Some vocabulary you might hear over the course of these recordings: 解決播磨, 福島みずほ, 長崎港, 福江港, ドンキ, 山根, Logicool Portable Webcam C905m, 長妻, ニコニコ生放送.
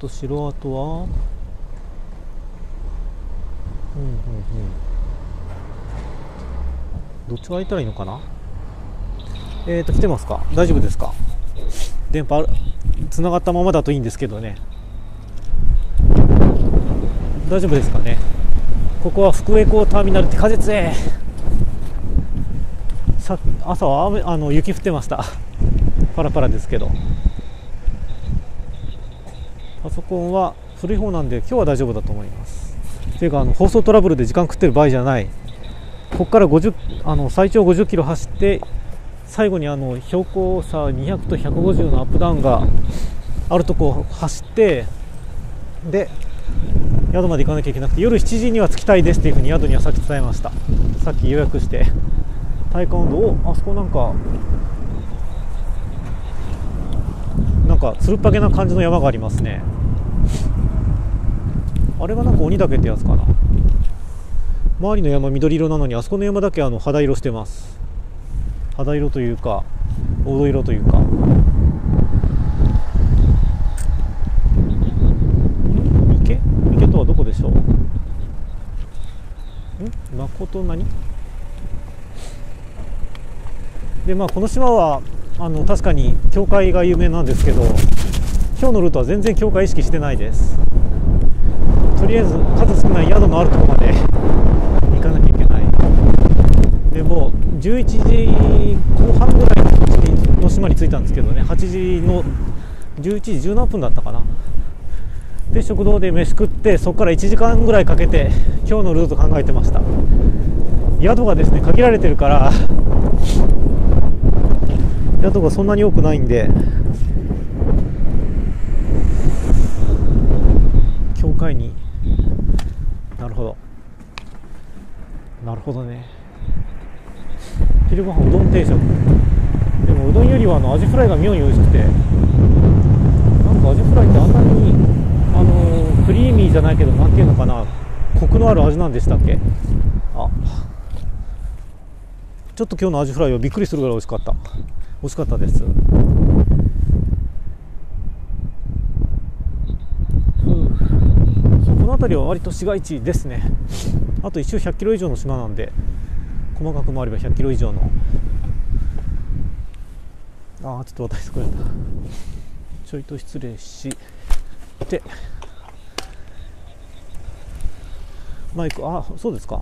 と城跡はどっちが開いたらいいのかな。来てますか？大丈夫ですか？電波つながったままだといいんですけどね。大丈夫ですかね。ここは福江港ターミナルって風強い。さっき朝は雨雪降ってましたパラパラですけど。パソコンは古い方なんで今日は大丈夫だと思います。っていうか放送トラブルで時間食ってる場合じゃない。ここから最長50キロ走って最後に標高差200と150のアップダウンがあるとこを走ってで宿まで行かなきゃいけなくて、夜7時には着きたいですっていうふうに宿にはさっき伝えました。さっき予約して体感温度をあそこなんかつるっぱげな感じの山がありますね。あれがなんか鬼岳ってやつかな。周りの山緑色なのにあそこの山だけ肌色してます。肌色というか黄土色というか。池とはどこでしょう。誠何で、この島は確かに教会が有名なんですけど、今日のルートは全然教会意識してないです。とりあえず数少ない宿のあるところまで行かなきゃいけない。でも11時後半ぐらいの島に着いたんですけどね、8時の11時10何分だったかな。で食堂で飯食って、そこから1時間ぐらいかけて今日のルート考えてました。宿がですね限られてるから宿がそんなに多くないんで教会に。なるほどなるほどね。昼ごはんうどん定食。でもうどんよりはアジフライが妙に美味しくて、なんかアジフライってあんなにクリーミーじゃないけどなんていうのかな、コクのある味なんでしたっけ。ちょっと今日のアジフライはびっくりするぐらい美味しかったです。この辺りは割と市街地ですね。あと1周100キロ以上の島なんで、細かく回れば100キロ以上のちょっと私これちょいと失礼してマイクそうですか。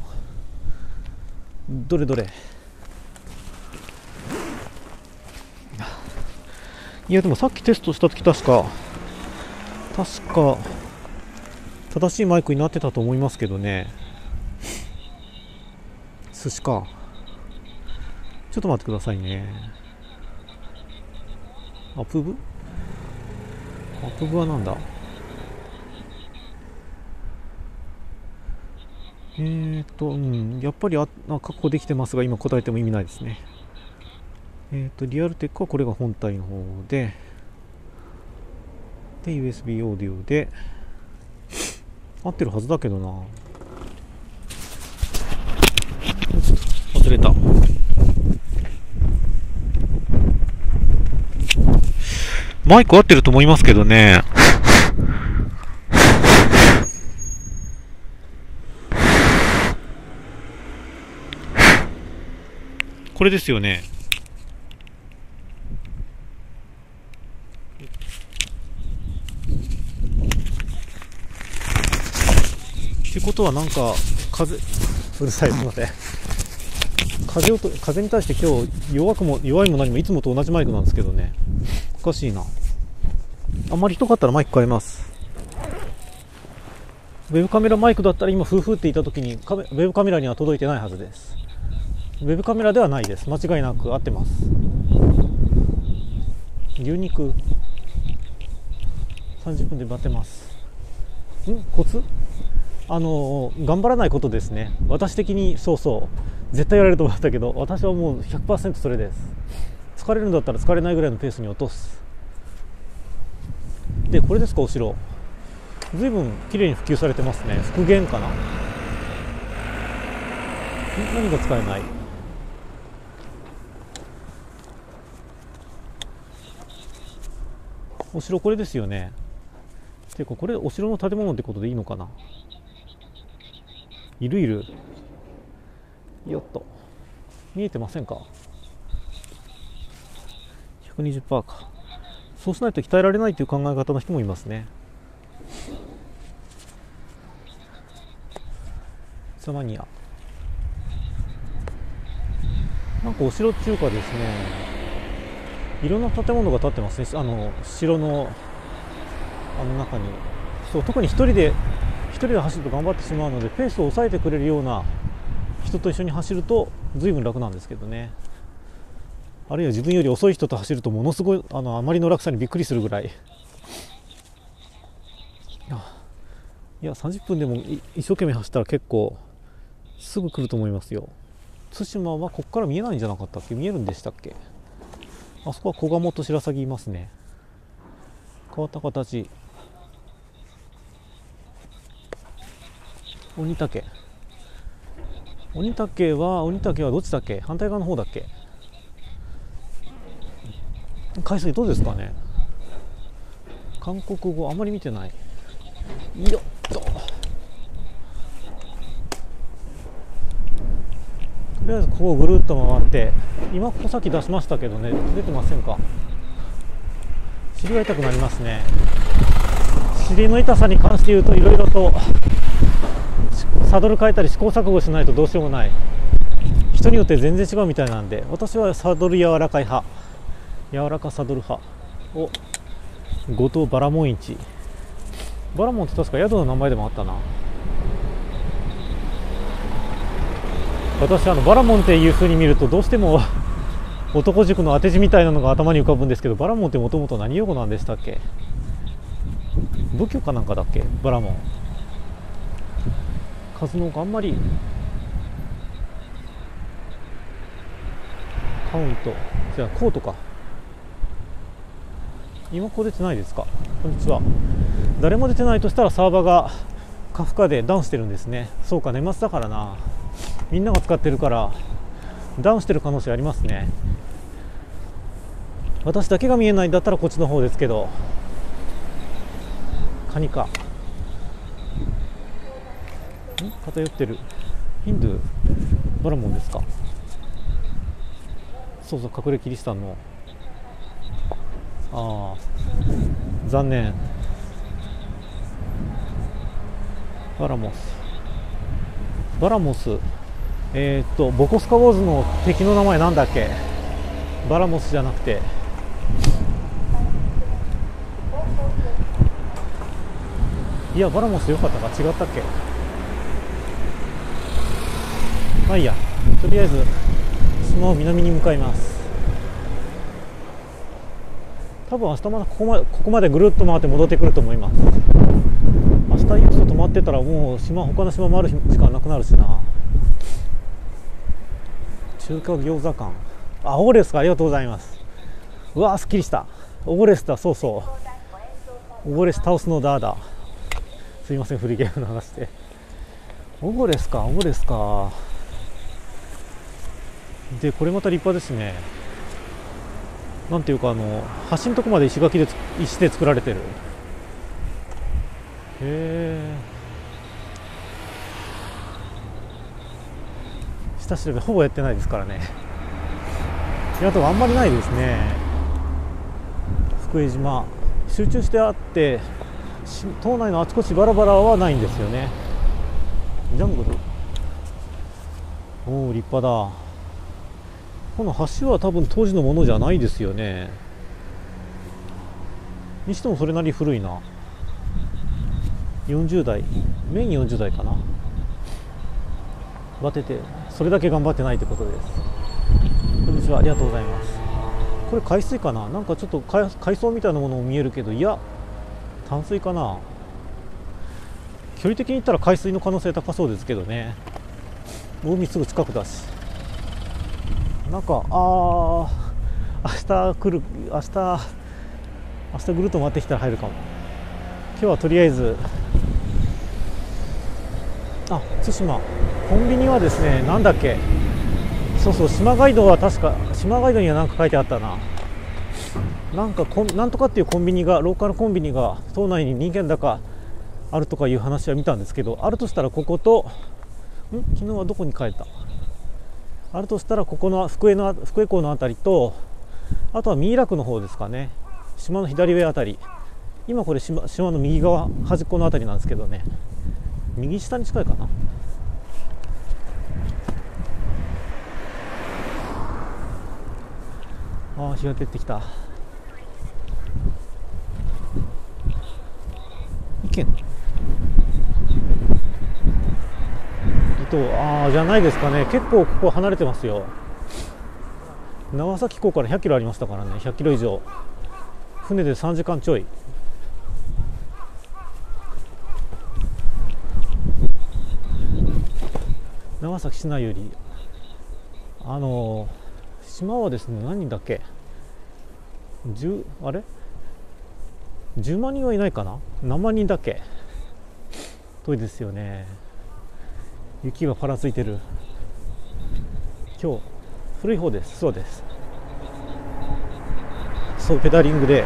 どれいやでもさっきテストしたとき確か正しいマイクになってたと思いますけどね。寿司か。ちょっと待ってくださいね。アプブはなんだ。やっぱり確保できてますが今答えても意味ないですね。リアルテックはこれが本体の方で USB オーディオで合ってるはずだけどな。忘れた。マイク合ってると思いますけどねこれですよね。ってことはなんかうるさい、すみません。風に対して今日弱いも何もいつもと同じマイクなんですけどね。おかしいな。あんまりひどかったらマイク変えます。ウェブカメラマイクだったら今フーフーって言った時にウェブカメラには届いてないはずです。ウェブカメラではないです。間違いなく合ってます。牛肉30分でバテます。コツ頑張らないことですね。私的にそう絶対やられると思ったけど、私はもう 100% それです。疲れるんだったら疲れないぐらいのペースに落とす。でこれですか。お城ずいぶん綺麗に普及されてますね。復元かな。何が使えない。お城これですよね。ていうか、これお城の建物ってことでいいのかな。いるいる。よっと見えてませんか。 120% か。そうしないと鍛えられないという考え方の人もいますね。ザマニア、なんかお城っていうかですね、いろんな建物が建ってますね。城の中に。そう、特に一人で走ると頑張ってしまうので、ペースを抑えてくれるような人と一緒に走ると随分楽なんですけどね。あるいは自分より遅い人と走るとものすごいあまりの落差にびっくりするぐらい。いや30分でも一生懸命走ったら結構すぐ来ると思いますよ。対馬はここから見えないんじゃなかったっけ。見えるんでしたっけ。あそこは小鴨と白鷺いますね。変わった形。鬼岳はどっちだっけ。反対側の方だっけ。海水どうですかね。韓国語あまり見てない。よっと、とりあえずここをぐるっと回って、今ここさっき出しましたけどね、出てませんか。尻が痛くなりますね。尻の痛さに関して言うと、いろいろとサドル変えたり試行錯誤しないとどうしようもない。人によって全然違うみたいなんで、私はサドル柔らかい派、柔らかサドル派を。五島バラモン市。バラモンって確か宿の名前でもあったな。私バラモンっていうふうに見るとどうしても男塾の当て字みたいなのが頭に浮かぶんですけど、バラモンってもともと何用語なんでしたっけ。仏教かなんかだっけ。バラモン数のがあんまりカウントじゃあコートか。今ここ出てないですか。こんにちは。誰も出てないとしたらサーバーがカフカでダウンしてるんですね。そうか、年末だからな。みんなが使ってるからダウンしてる可能性ありますね。私だけが見えないんだったらこっちの方ですけど。カニか。偏ってる。ヒンドゥーバラモンですか。そうそう、隠れキリシタンの。ああ残念。バラモスボコスカウォーズの敵の名前なんだっけ。バラモスじゃなくてバラモスよかったか。違ったっけ。まあいいや、とりあえず島を南に向かいます。多分明日まだここまでぐるっと回って戻ってくると思います。明日郵送止まってたらもう他の島回る時間なくなるしな。中華餃子館、あ、オーレスか。ありがとうございます。うわー、すっきりした。オーレスだ。そうそう、オーレス倒すのだーだ。すいません、フリーゲームの話で。オーレスかで、これまた立派ですね。なんていうか、橋のとこまで石で作られてる。へえ。下調べほぼやってないですからね。あとはあんまりないですね。福江島集中してあって、島内のあちこちバラバラはないんですよね。ジャングル、おお立派だ。この橋は多分当時のものじゃないですよね。にしてもそれなり古いな。40代、メイン40代かな。バテて、それだけ頑張ってないってことです。こんにちは、ありがとうございます。これ海水かな。なんかちょっと海藻みたいなものも見えるけど、いや淡水かな。距離的に言ったら海水の可能性高そうですけどね。海すぐ近くだし。なんか明日ぐるっと回ってきたら入るかも。今日はとりあえず、あ、対馬コンビニはですね、なんだっけ。そうそう、島ガイドは確か、島ガイドには何か書いてあったな。なんかなんとかっていうコンビニが、ローカルコンビニが島内に2軒だかあるとかいう話は見たんですけど、あるとしたらここと昨日はどこに帰った、あるとしたらここの福江港の辺りと、あとは三井楽の方ですかね、島の左上辺り、今これ 島の右側端っこの辺りなんですけどね、右下に近いかな。ああ、日が照ってきた。意見じゃないですかね。結構ここ離れてますよ。長崎港から100キロありましたからね。100キロ以上、船で3時間ちょい。長崎市内より島はですね、何人だっけ、10万人はいないかな、何万人だっけ、遠いですよね。雪がぱらついてる。今日古い方です。そうです、そう、ペダリングで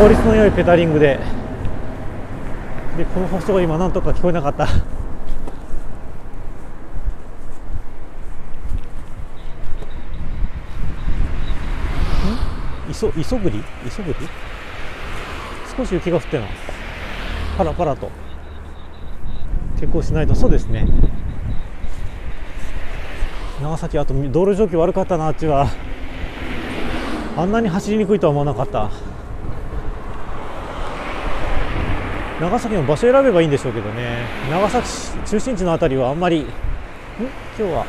効率の良いペダリングで、でこの放送が今なんとか聞こえなかった。急ぐり少し雪が降ってます。パラパラと結構しないと。そうですね、長崎、あと道路状況悪かったな。あっちはあんなに走りにくいとは思わなかった。長崎の場所選べばいいんでしょうけどね。長崎市中心地の辺りはあんまり、今日は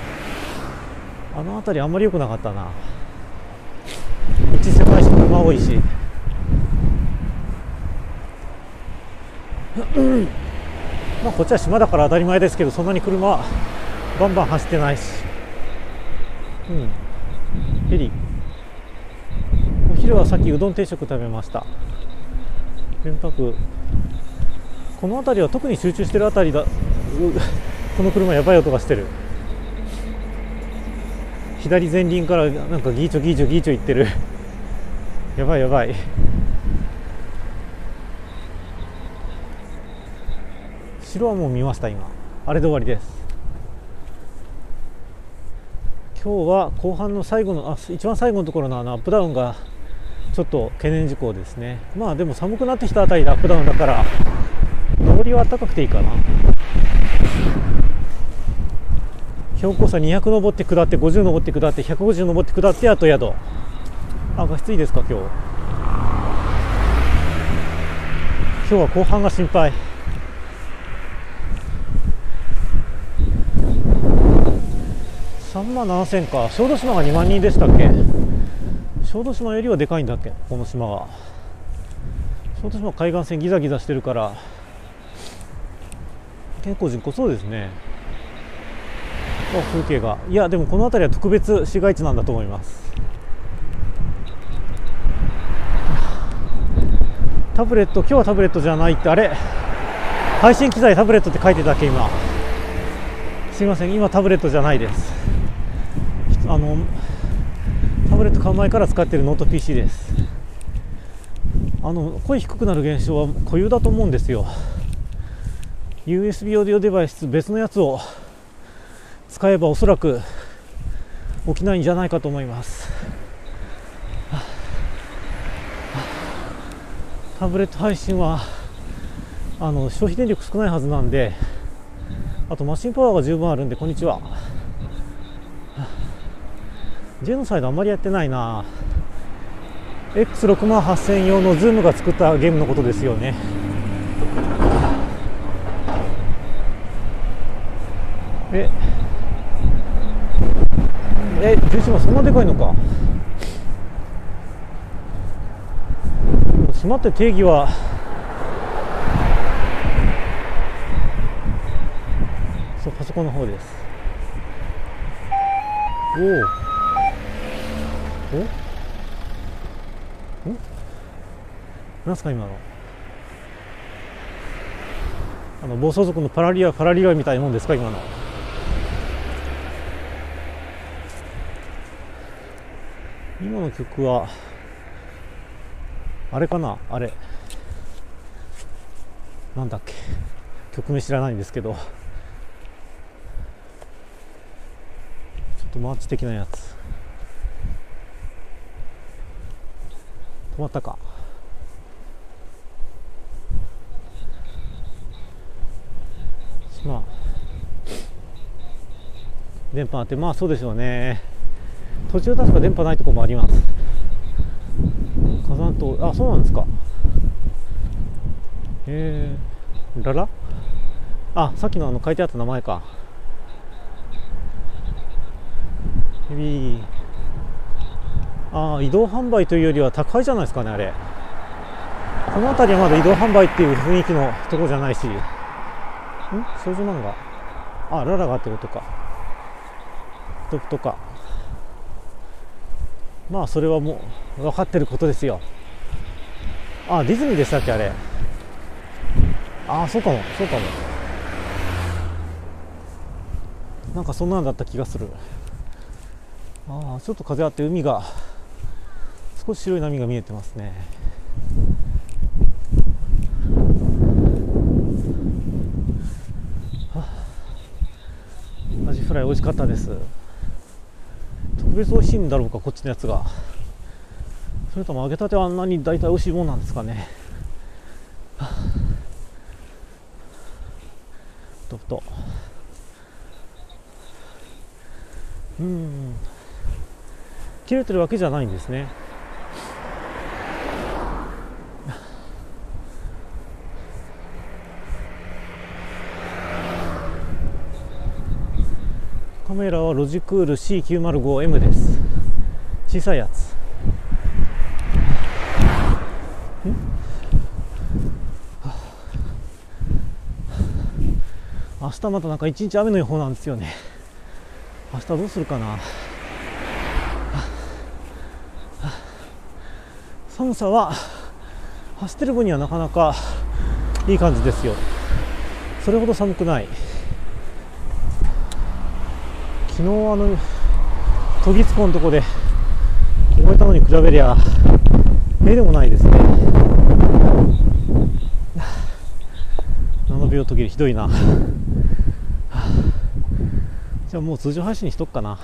あの辺りあんまり良くなかったな。道狭いし車多いしまあこっちは島だから当たり前ですけど、そんなに車はバンバン走ってないし、ヘリ、お昼はさっきうどん定食食べました。連泊、この辺りは特に集中してる辺りだ。この車やばい音がしてる。左前輪からなんかギーチョギーチョギーチョいってる。やばいやばい。白はもう見ました。今あれで終わりです。今日は後半の最後の一番最後のところのアップダウンがちょっと懸念事項ですね。まあでも寒くなってきたあたりでアップダウンだから、上りは暖かくていいかな。標高差200登って下って、50登って下って、150登って下って、あと宿。あ、画質いいですか。今日は後半が心配。3万7000か。小豆島が2万人でしたっけ。小豆島よりはでかいんだっけ、この島は。小豆島海岸線ギザギザしてるから結構人口そうですね。風景が、いやでもこの辺りは特別市街地なんだと思います。タブレット、今日はタブレットじゃないって、あれ、配信機材タブレットって書いてたっけ。今すいません、今タブレットじゃないです。タブレット買う前から使ってるノート PC です。声低くなる現象は固有だと思うんですよ。 USB オーディオデバイス、別のやつを使えばおそらく起きないんじゃないかと思います。タブレット配信は消費電力少ないはずなんで、あとマシンパワーが十分あるんで。こんにちは。ジェノサイドあんまりやってないな。 X68000 用のズームが作ったゲームのことですよね。十島そんなでかいのか。島って定義はそう、パソコンの方です。おお、なんすか今の。暴走族のパラリラみたいなもんですか今の。今の曲はあれかな、あれなんだっけ、曲名知らないんですけど、ちょっとマーチ的なやつ止まったか、まあ電波あって、まあそうでしょうね。途中確か電波ないとこもあります。火山島、あ、そうなんですか。ララ、あ、さっきの書いてあった名前か。ヘビー、あ、移動販売というよりは宅配じゃないですかね。あれ、この辺りはまだ移動販売っていう雰囲気のとこじゃないし、ん、少女漫画、あ、ララがってことかとか、まあそれはもう分かってることですよ。あ、ディズニーでしたっけあれ。ああ、そうかもそうかも、なんかそんなんだった気がする。ああ、ちょっと風あって海が少し白い波が見えてますね。アジフライ美味しかったです。特別美味しいんだろうか、こっちのやつが。それとも揚げたてはあんなに大体美味しいもんなんですかね。とっと、うん、切れてるわけじゃないんですね。カメラはロジクール C905M です。小さいやつ。明日またなんか一日雨の予報なんですよね。明日どうするかな。寒さは走ってる分にはなかなかいい感じですよ。それほど寒くない。昨日都議津湖のとこで凍えたのに比べりゃ目でもないですね。7秒途切れひどいな。じゃあもう通常配信にしとくかな。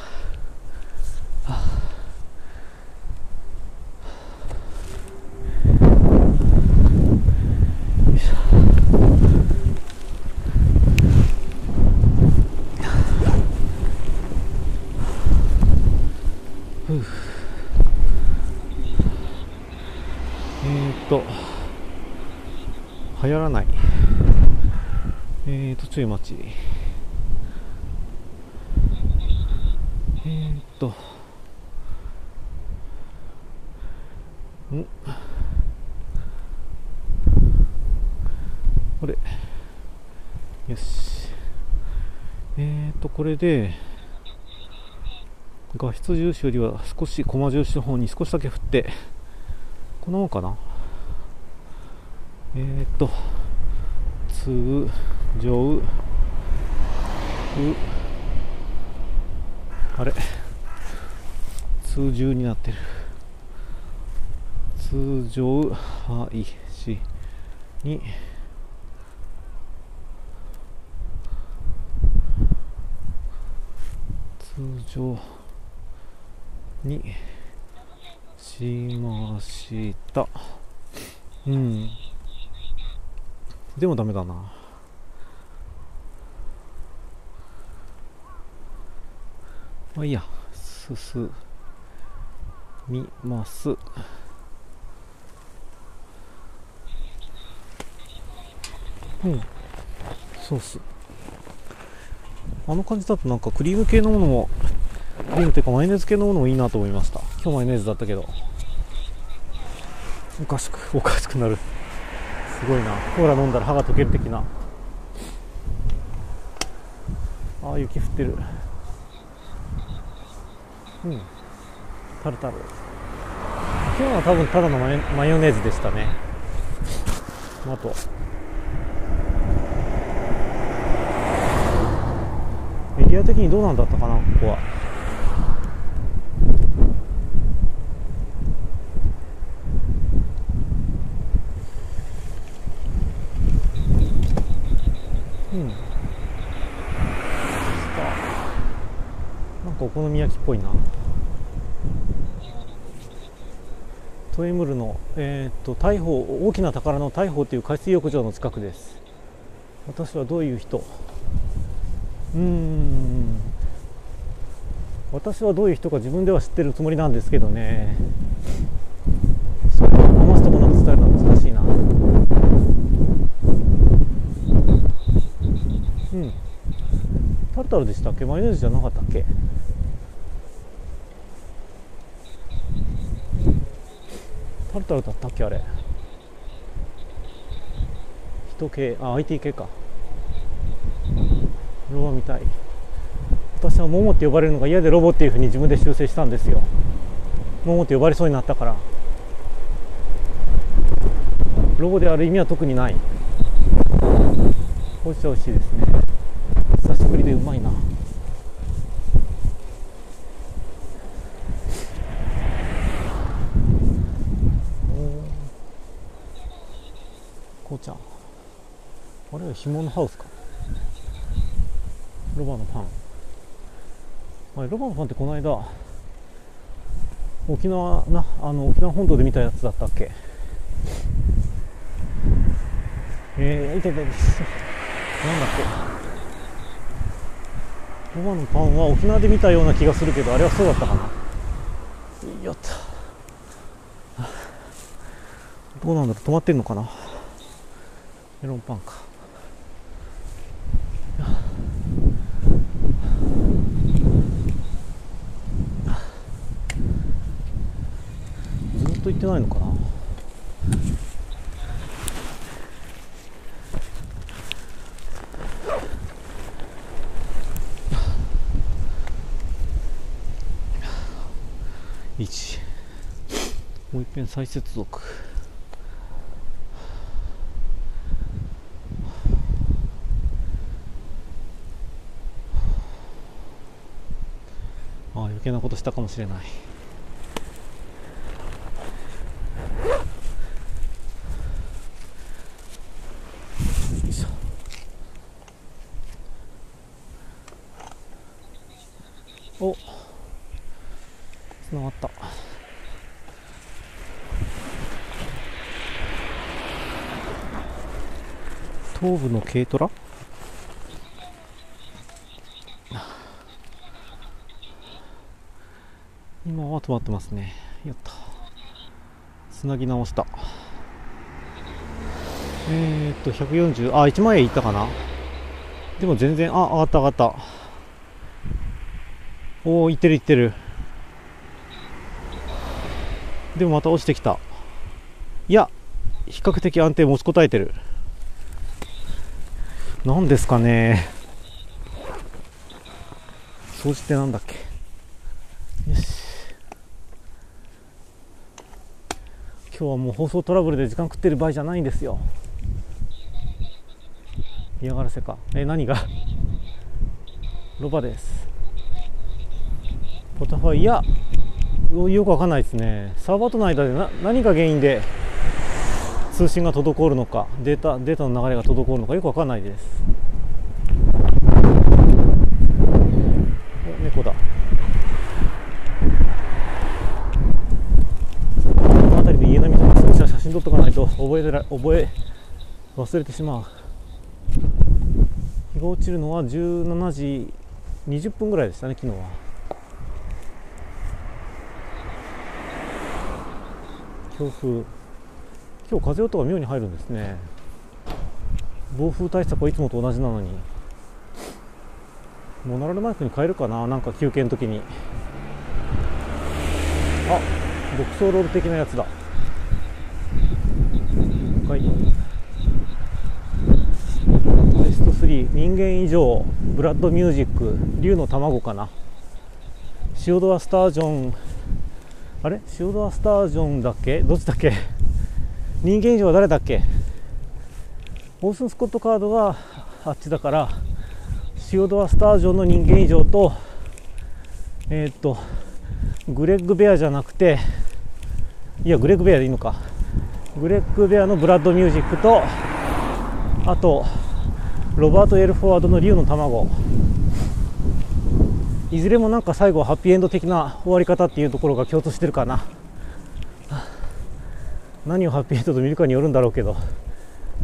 流行らない。ちょい待ち。ん、これ、よし。これで画質重視よりは少しコマ重視の方に少しだけ振って、こんなもんかな。通常う、あれ通常になってる。通常配信に通常にしました。うん。でもダメだな。まあいいや、進みます。うん、ソース、あの感じだとなんかクリーム系のものも、クリームというかマヨネーズ系のものもいいなと思いました。今日マヨネーズだったけど、おかしくなる。すごいな、コーラ飲んだら歯が溶ける的な。ああ、雪降ってる。うん、タルタル。今日は多分ただのマヨネーズでしたね。あとエリア的にどうなんだったかな、ここは。お好み焼きっぽいな。トエムルの、大砲、大きな宝の大砲という海水浴場の近くです。私はどういう人、私はどういう人か自分では知ってるつもりなんですけどね。そこを騙すところの伝えるのは難しいな。タルタルでしたっけ、マヨネーズじゃなかったっけ。タルタルだったっけあれ。人系、あ、IT 系か。これは見たい。私はモモって呼ばれるのが嫌でロボっていうふうに自分で修正したんですよ。モモって呼ばれそうになったから。ロボである意味は特にない。おいしい、おいしいですね。久しぶりでうまいな。こうちゃん、あれは干物ハウスか。ロバのパン、あれロバのパンってこの間沖縄な、沖縄本島で見たやつだったっけ。痛い痛いです。なんだっけ、ロバのパンは沖縄で見たような気がするけど、あれはそうだったかな。よっとどうなんだろう、止まってるのかな。メロンパンか。ずっと行ってないのかな。1、もう一遍再接続。余計なことしたかもしれない。お、つながった。頭部の軽トラ、今は止まってますね。やった。つなぎ直した。140、あ、1万円いったかな。でも全然、あ、上がった上がった。おお、いってるいってる。でもまた落ちてきた。いや、比較的安定、持ちこたえてる。なんですかね。掃除ってなんだっけ。よし。今日はもう放送トラブルで時間食ってる場合じゃないんですよ。嫌がらせか。何がロバです。ポタファイ、いや、よくわかんないですね。サーバーとの間で何が原因で通信が滞るのか、データの流れが滞るのかよくわかんないです。お、猫だ。写真撮っとかないと覚え忘れてしまう。日が落ちるのは17時20分ぐらいでしたね、昨日は。強風、今日風音が妙に入るんですね。暴風対策はいつもと同じなのに。モノラルマイクに変えるかな、なんか休憩の時に。あ、独走ロール的なやつだ。はい、ベスト3、人間以上、ブラッドミュージック、竜の卵かな。シオドアスタージョン、あれシオドアスタージョンだっけ、どっちだっけ。人間以上は誰だっけ。オースン・スコットカードがあっちだから、シオドアスタージョンの人間以上と、グレッグ・ベアじゃなくて、いやグレッグ・ベアでいいのか。グレッグ・ベアのブラッドミュージックと、あとロバート・エルフォワードの竜の卵。いずれもなんか最後ハッピーエンド的な終わり方っていうところが共通してるかな。何をハッピーエンドと見るかによるんだろうけど、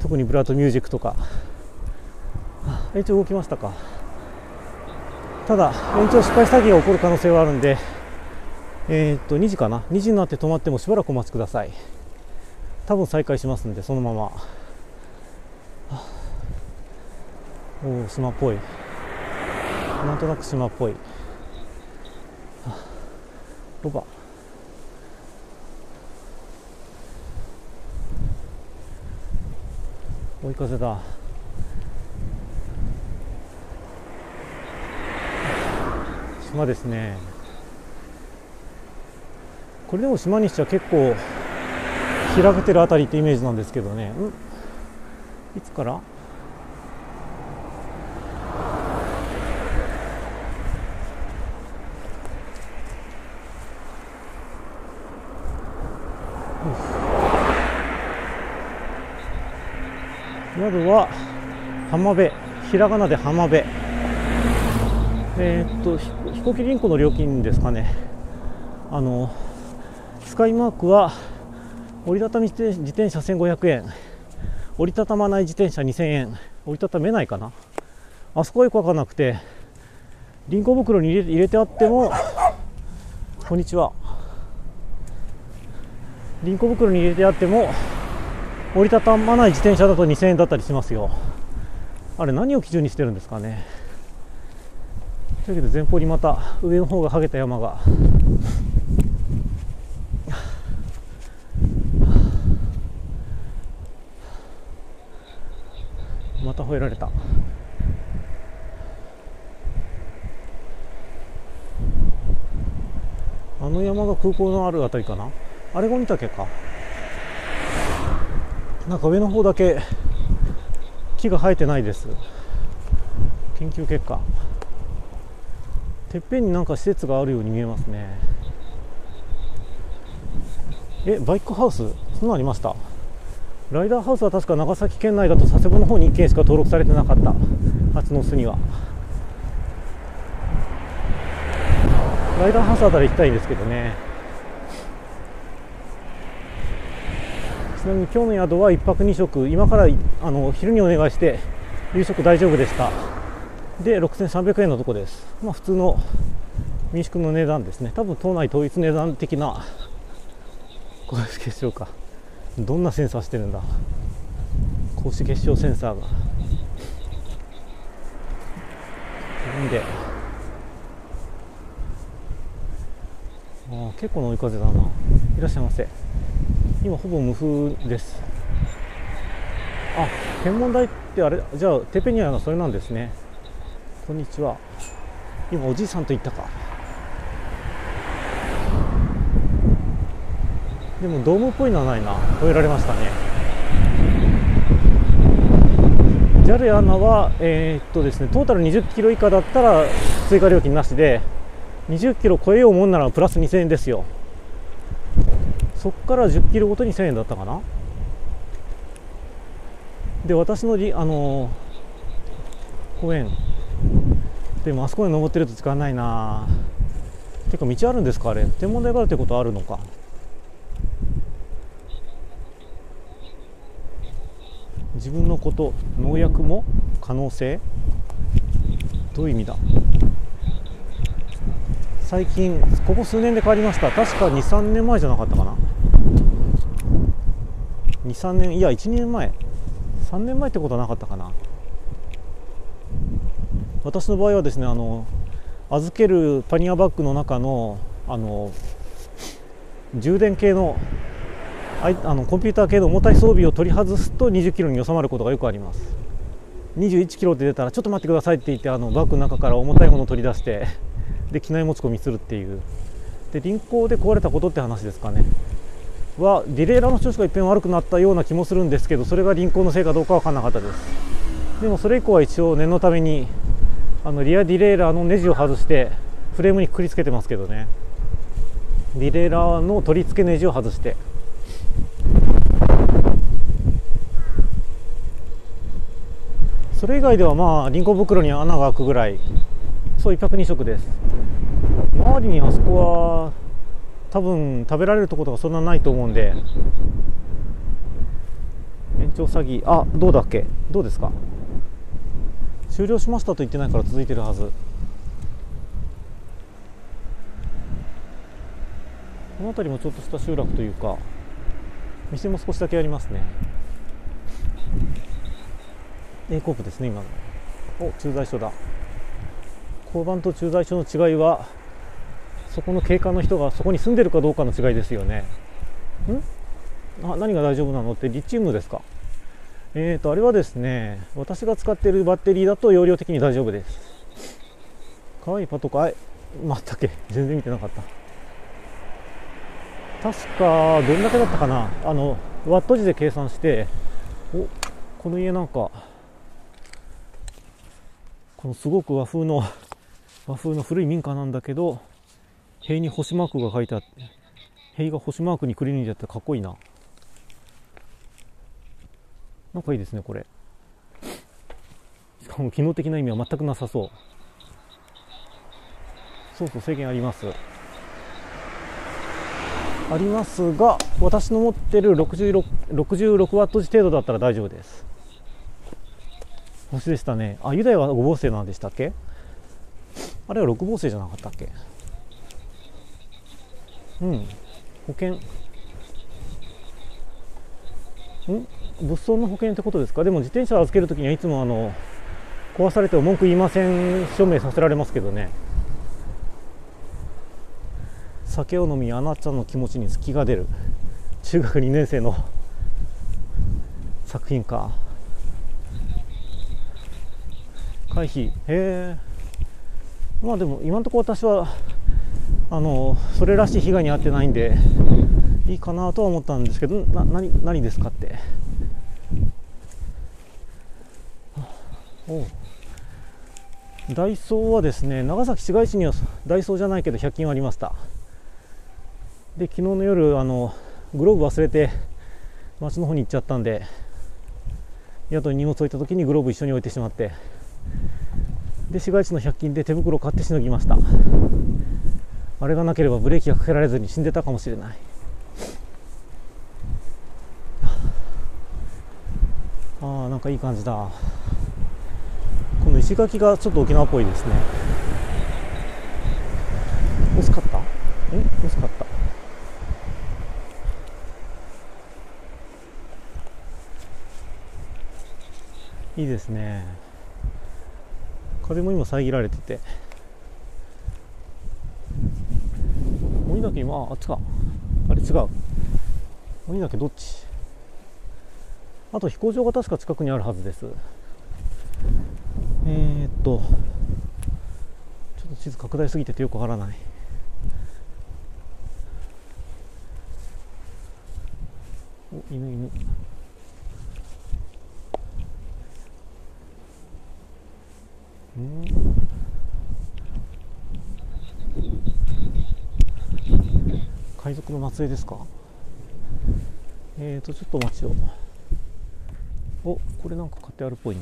特にブラッドミュージックとか。延長動きましたか。ただ延長失敗詐欺が起こる可能性はあるんで、2時かな、2時になって止まってもしばらくお待ちください。多分再開しますんで、そのまま。おお、島っぽい。なんとなく島っぽい。ロバ。追い風だ。島ですね。これでも島にしては結構開けてるあたりってイメージなんですけどね。いつから？宿は浜辺、ひらがなで浜辺。飛行機輪行の料金ですかね。スカイマークは折りたたみ自転車1500円、折りたたまない自転車2000円、折りたためないかな、あそこはよく分からなくて、輪行袋に入れてあってもこんにちは、輪行袋に入れてあっても折りたたまない自転車だと2000円だったりしますよ。あれ何を基準にしてるんですかね。というわけで前方にまた上の方が剥げた山が。また吠えられた。あの山が空港のあるあたりかな。あれゴニタケか。なんか上の方だけ木が生えてないです。研究結果。てっぺんになんか施設があるように見えますね。バイクハウス、そんなありました。ライダーハウスは確か長崎県内だと佐世保の方に1件しか登録されてなかった。蜂の巣には。ライダーハウスあたり行きたいんですけどね。ちなみに今日の宿は1泊2食、今から昼にお願いして夕食大丈夫でした。で、6300円のとこです。まあ普通の民宿の値段ですね。多分島内統一値段的なこれでしょうか。どんなセンサーしてるんだ、格子結晶センサーが。なんで、あ、結構の追い風だな。いらっしゃいませ。今ほぼ無風です。あ、天文台ってあれじゃあてっぺんにあるのそれなんですね。こんにちは。今おじいさんと言ったか。でもドームっぽいのはないな。吠えられましたね。JAL やANAは、ですね、トータル20キロ以下だったら追加料金なしで、20キロ超えようもんならプラス2000円ですよ。そこから10キロごとに1000円だったかな。で、私の公園でもあそこに登ってると時間ないな。てか道あるんですかあれ。天文台があるってことはあるのか。自分のこと、農薬も可能性？どういう意味だ？最近、ここ数年で変わりました。確か2、3年前じゃなかったかな。2、3年、いや、1、2年前。3年前ってことはなかったかな。私の場合はですね、預けるパニアバッグの中の、充電系の、コンピューター系の重たい装備を取り外すと20キロに収まることがよくあります。21キロって出たらちょっと待ってくださいって言って、バッグの中から重たいものを取り出して、で機内持ち込みするっていう。で輪行で壊れたことって話ですかね。はディレイラーの調子が一変悪くなったような気もするんですけど、それが輪行のせいかどうかは分からなかったです。でもそれ以降は一応念のためにリアディレイラーのネジを外してフレームにくくりつけてますけどね。ディレイラーの取り付けネジを外して、それ以外ではまあ輪行袋に穴が開くぐらい。そう、1泊2食です。周りにあそこは多分食べられるところがそんなないと思うんで。延長詐欺、あ、どうだっけ、どうですか。終了しましたと言ってないから続いてるはず。この辺りもちょっとした集落というか店も少しだけありますね。 A コープですね今の。お、駐在所だ。交番と駐在所の違いはそこの警官の人がそこに住んでるかどうかの違いですよね。ん？あ、何が大丈夫なのって、リチウムですか。あれはですね、私が使っているバッテリーだと容量的に大丈夫です。可愛いパトカー、待ったっけ、全然見てなかった。確かどんだけだったかな、ワット時で計算して。お、この家なんかこのすごく和風の古い民家なんだけど、塀に星マークが書いてあって、塀が星マークにくりぬいてあってかっこいいな。なんかいいですねこれ。しかも機能的な意味は全くなさそう。そうそう、制限あります。ありますが、私の持ってる66ワット時程度だったら大丈夫です。星でしたね。あ、ユダヤは5房星なんでしたっけ。あれは6房星じゃなかったっけ。うん、保険、物損の保険ってことですか。でも自転車を預けるときにはいつも壊されても文句言いません署名させられますけどね。酒を飲みあなたの気持ちに隙が出る、中学2年生の作品か。回避、へえ。まあでも今のところ私はそれらしい被害に遭ってないんでいいかなとは思ったんですけど、何ですかって。おう、ダイソーはですね、長崎市街地にはダイソーじゃないけど100均はありました。で、昨日の夜グローブ忘れて町の方に行っちゃったんで、宿に荷物置いた時にグローブ一緒に置いてしまって、で市街地の100均で手袋を買ってしのぎました。あれがなければブレーキがかけられずに死んでたかもしれない。あー、なんかいい感じだ。この石垣がちょっと沖縄っぽいですね。薄かった？薄かった。いいですね。風も今遮られてて。鬼岳今、あっちか、あれ違う、鬼岳どっち。あと飛行場が確か近くにあるはずです。ちょっと地図拡大すぎててよくわからない。お、犬海賊の末裔ですか。ちょっと待ちを。お、これなんか買ってあるっぽいな。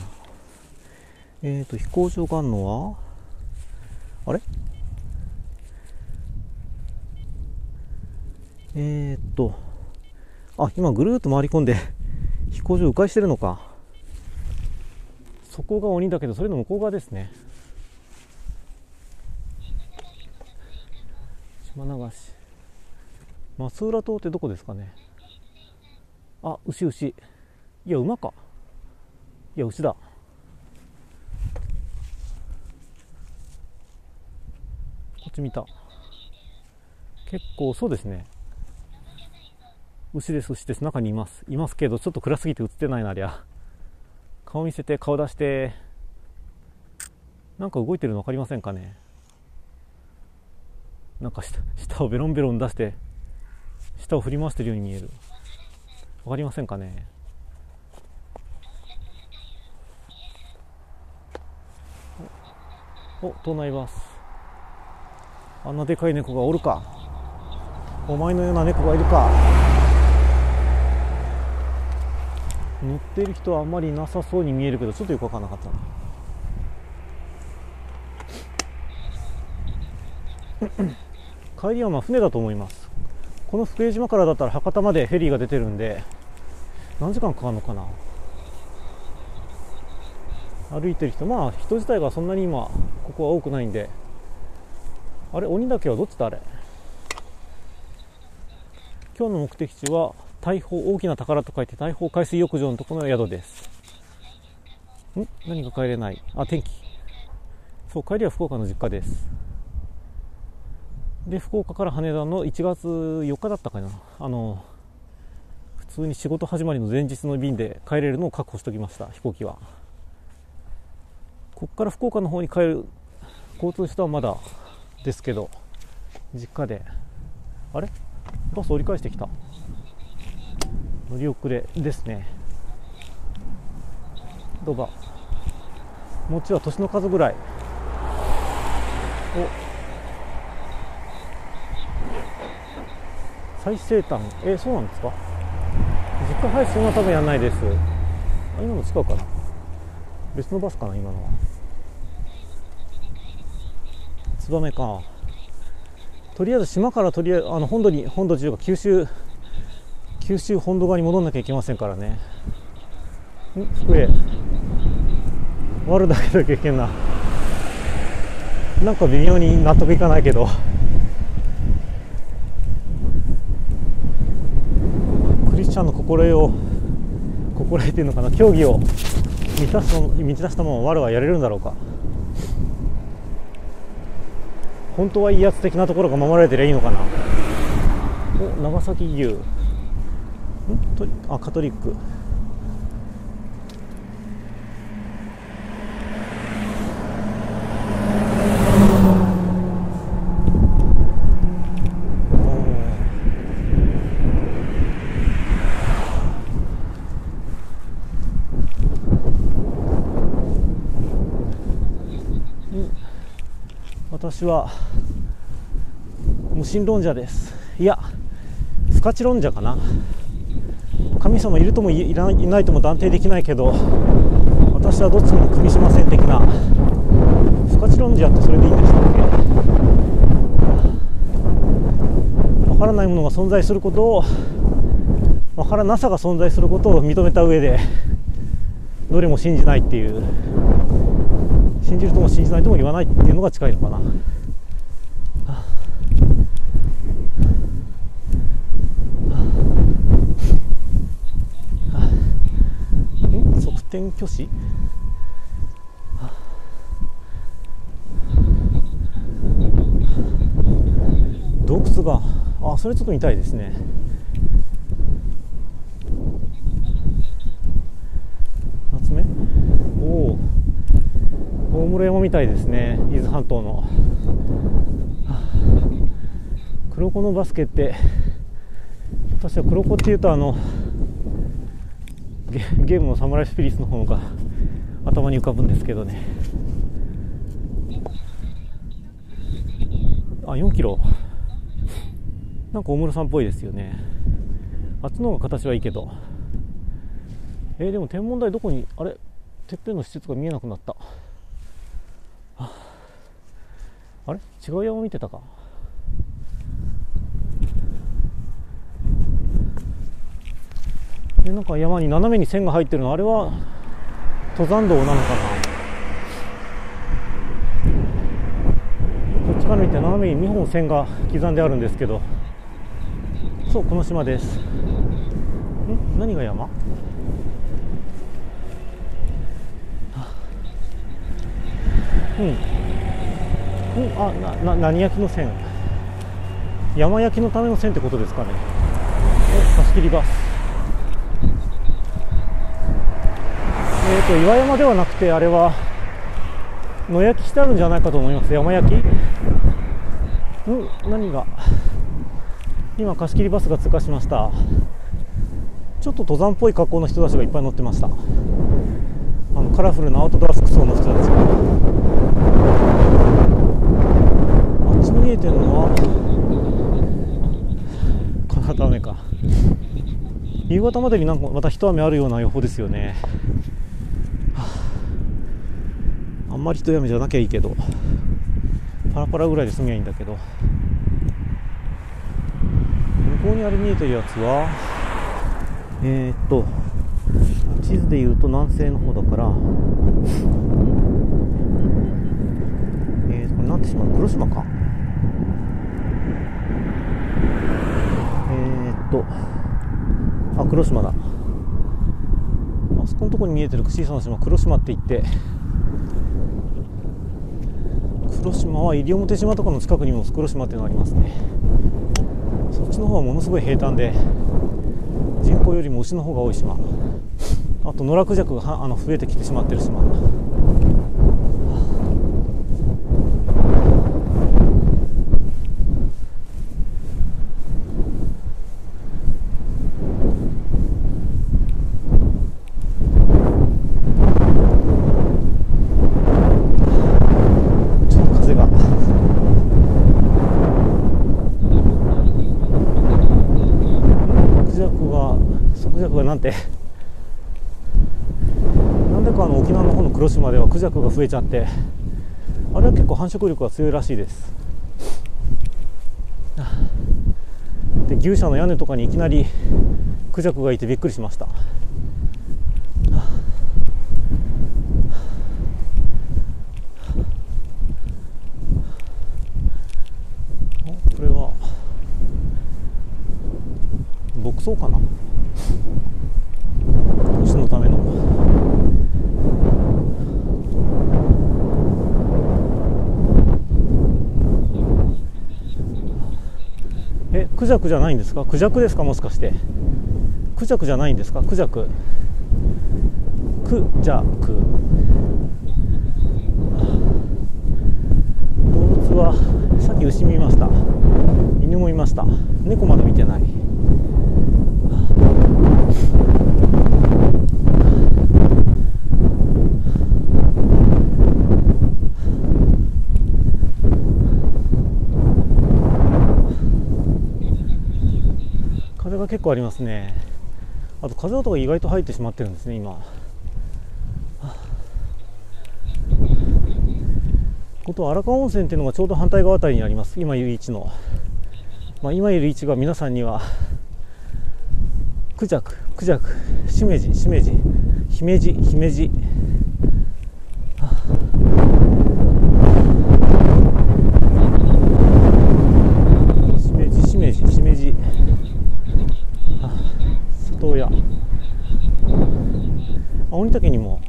飛行場があるのはあれ、あ、今ぐるーっと回り込んで飛行場迂回してるのか。そこが鬼だけど、それの向こう側ですね。島流し、松浦島ってどこですかね。あ、牛、いや馬か、いや牛だ。こっち見た。結構そうですね、牛です。中にいますけど、ちょっと暗すぎて映ってないな。ありゃ顔見せて顔出してなんか動いてるの分かりませんかね。なんか舌をベロンベロン出して舌を振り回してるように見える。分かりませんかね。お、島内バス。あんなでかい猫がおるか。お前のような猫がいるか。乗っている人はあんまりいなさそうに見えるけど、ちょっとよく分からなかったな。帰りはまあ船だと思います。この福江島からだったら博多までフェリーが出てるんで、何時間かかるのかな。歩いてる人、まあ人自体がそんなに今ここは多くないんで。あれ、鬼岳はどっちだあれ。今日の目的地は大砲、大きな宝と書いて大砲海水浴場のところの宿です。ん、何が帰れない。あ、天気。そう、帰りは福岡の実家です。で、福岡から羽田の1月4日だったかな、普通に仕事始まりの前日の便で帰れるのを確保しておきました、飛行機は。ここから福岡の方に帰る交通手段はまだですけど、実家で。あれ、バス折り返してきた。乗り遅れですね。どうだ、もちは年の数ぐらい。お、最西端。そうなんですか。実家配信は多分やんないです。あ、今の違うかな、別のバスかな今のは。ツバメか。とりあえず島からとりあえず本土に、本土中が九州本土側に戻んなきゃいけませんからね。ん、福江割るだけだけいけんな。なんか微妙に納得いかないけど、クリスチャンの心得っていうのかな、教義を満たしたものを我はやれるんだろうか。本当は威圧的なところが守られてりゃいいのかな。お、長崎牛んと、あ、カトリック。私は無神論者です。いや、不可知論者かな。神様いるともいないとも断定できないけど、私はどっちも組みしません的な。不可知論者ってそれでいいんでしたっけ。わからないものが存在することを、わからなさが存在することを認めた上で、どれも信じないっていう、信じるとも信じないとも言わないっていうのが近いのかな。側転拒否。洞窟が、あ、それちょっと見たいですね。夏目。おお、大室山みたいですね、伊豆半島の。黒子のバスケって、私は黒子っていうとゲームのサムライスピリッツの方が頭に浮かぶんですけどね。あ、4キロ。なんか大室さんっぽいですよね。あっちの方が形はいいけど。でも天文台どこに、あれ、てっぺんの施設が見えなくなった。あれ、違う山見てたか。で、なんか山に斜めに線が入ってるの、あれは登山道なのかな。こっちから見て斜めに2本線が刻んであるんですけど、そう、この島です。ん、何が山。うんうん、あ、何焼きの線。山焼きのための線ってことですかね。貸し切りバス。岩山ではなくて、あれは野焼きしてあるんじゃないかと思います。山焼き。うん、何が。今貸し切りバスが通過しました。ちょっと登山っぽい格好の人たちがいっぱい乗ってました。カラフルなアウトドア服装の人たちが。見えてるのはこの後雨か。夕方までになんかまた一雨あるような予報ですよね。あんまり一雨じゃなきゃいいけど。パラパラぐらいで済みゃいいんだけど、向こうにあれ見えてるやつは地図でいうと南西の方だからこれなんて島？黒島か。あ、黒島だ。あそこのとこに見えてる小さな島、黒島って言って、黒島は西表島とかの近くにも黒島っていうのがありますね。そっちの方はものすごい平坦で人口よりも牛の方が多い島、あと野良クジャクが増えてきてしまってる島。沖縄の方の黒島ではクジャクが増えちゃって、あれは結構繁殖力が強いらしいです。で、牛舎の屋根とかにいきなりクジャクがいてびっくりしました。これは牧草かな、牛のための。クジャクじゃないんですか？クジャクですか？もしかしてクジャクじゃないんですか？クジャク、クジャク、動物はさっき牛見ました、犬もいました、猫まだ見てない。結構ありますね。あと風音が意外と入ってしまってるんですね、今。こと荒川温泉っていうのがちょうど反対側あたりにあります、今いる位置の。まあ、今いる位置が皆さんにはクジャク、クジャク、しめじ、しめじ、ひめじ、ひめじ、しめじ、しめじ、しめじ、里親、青鬼岳にも、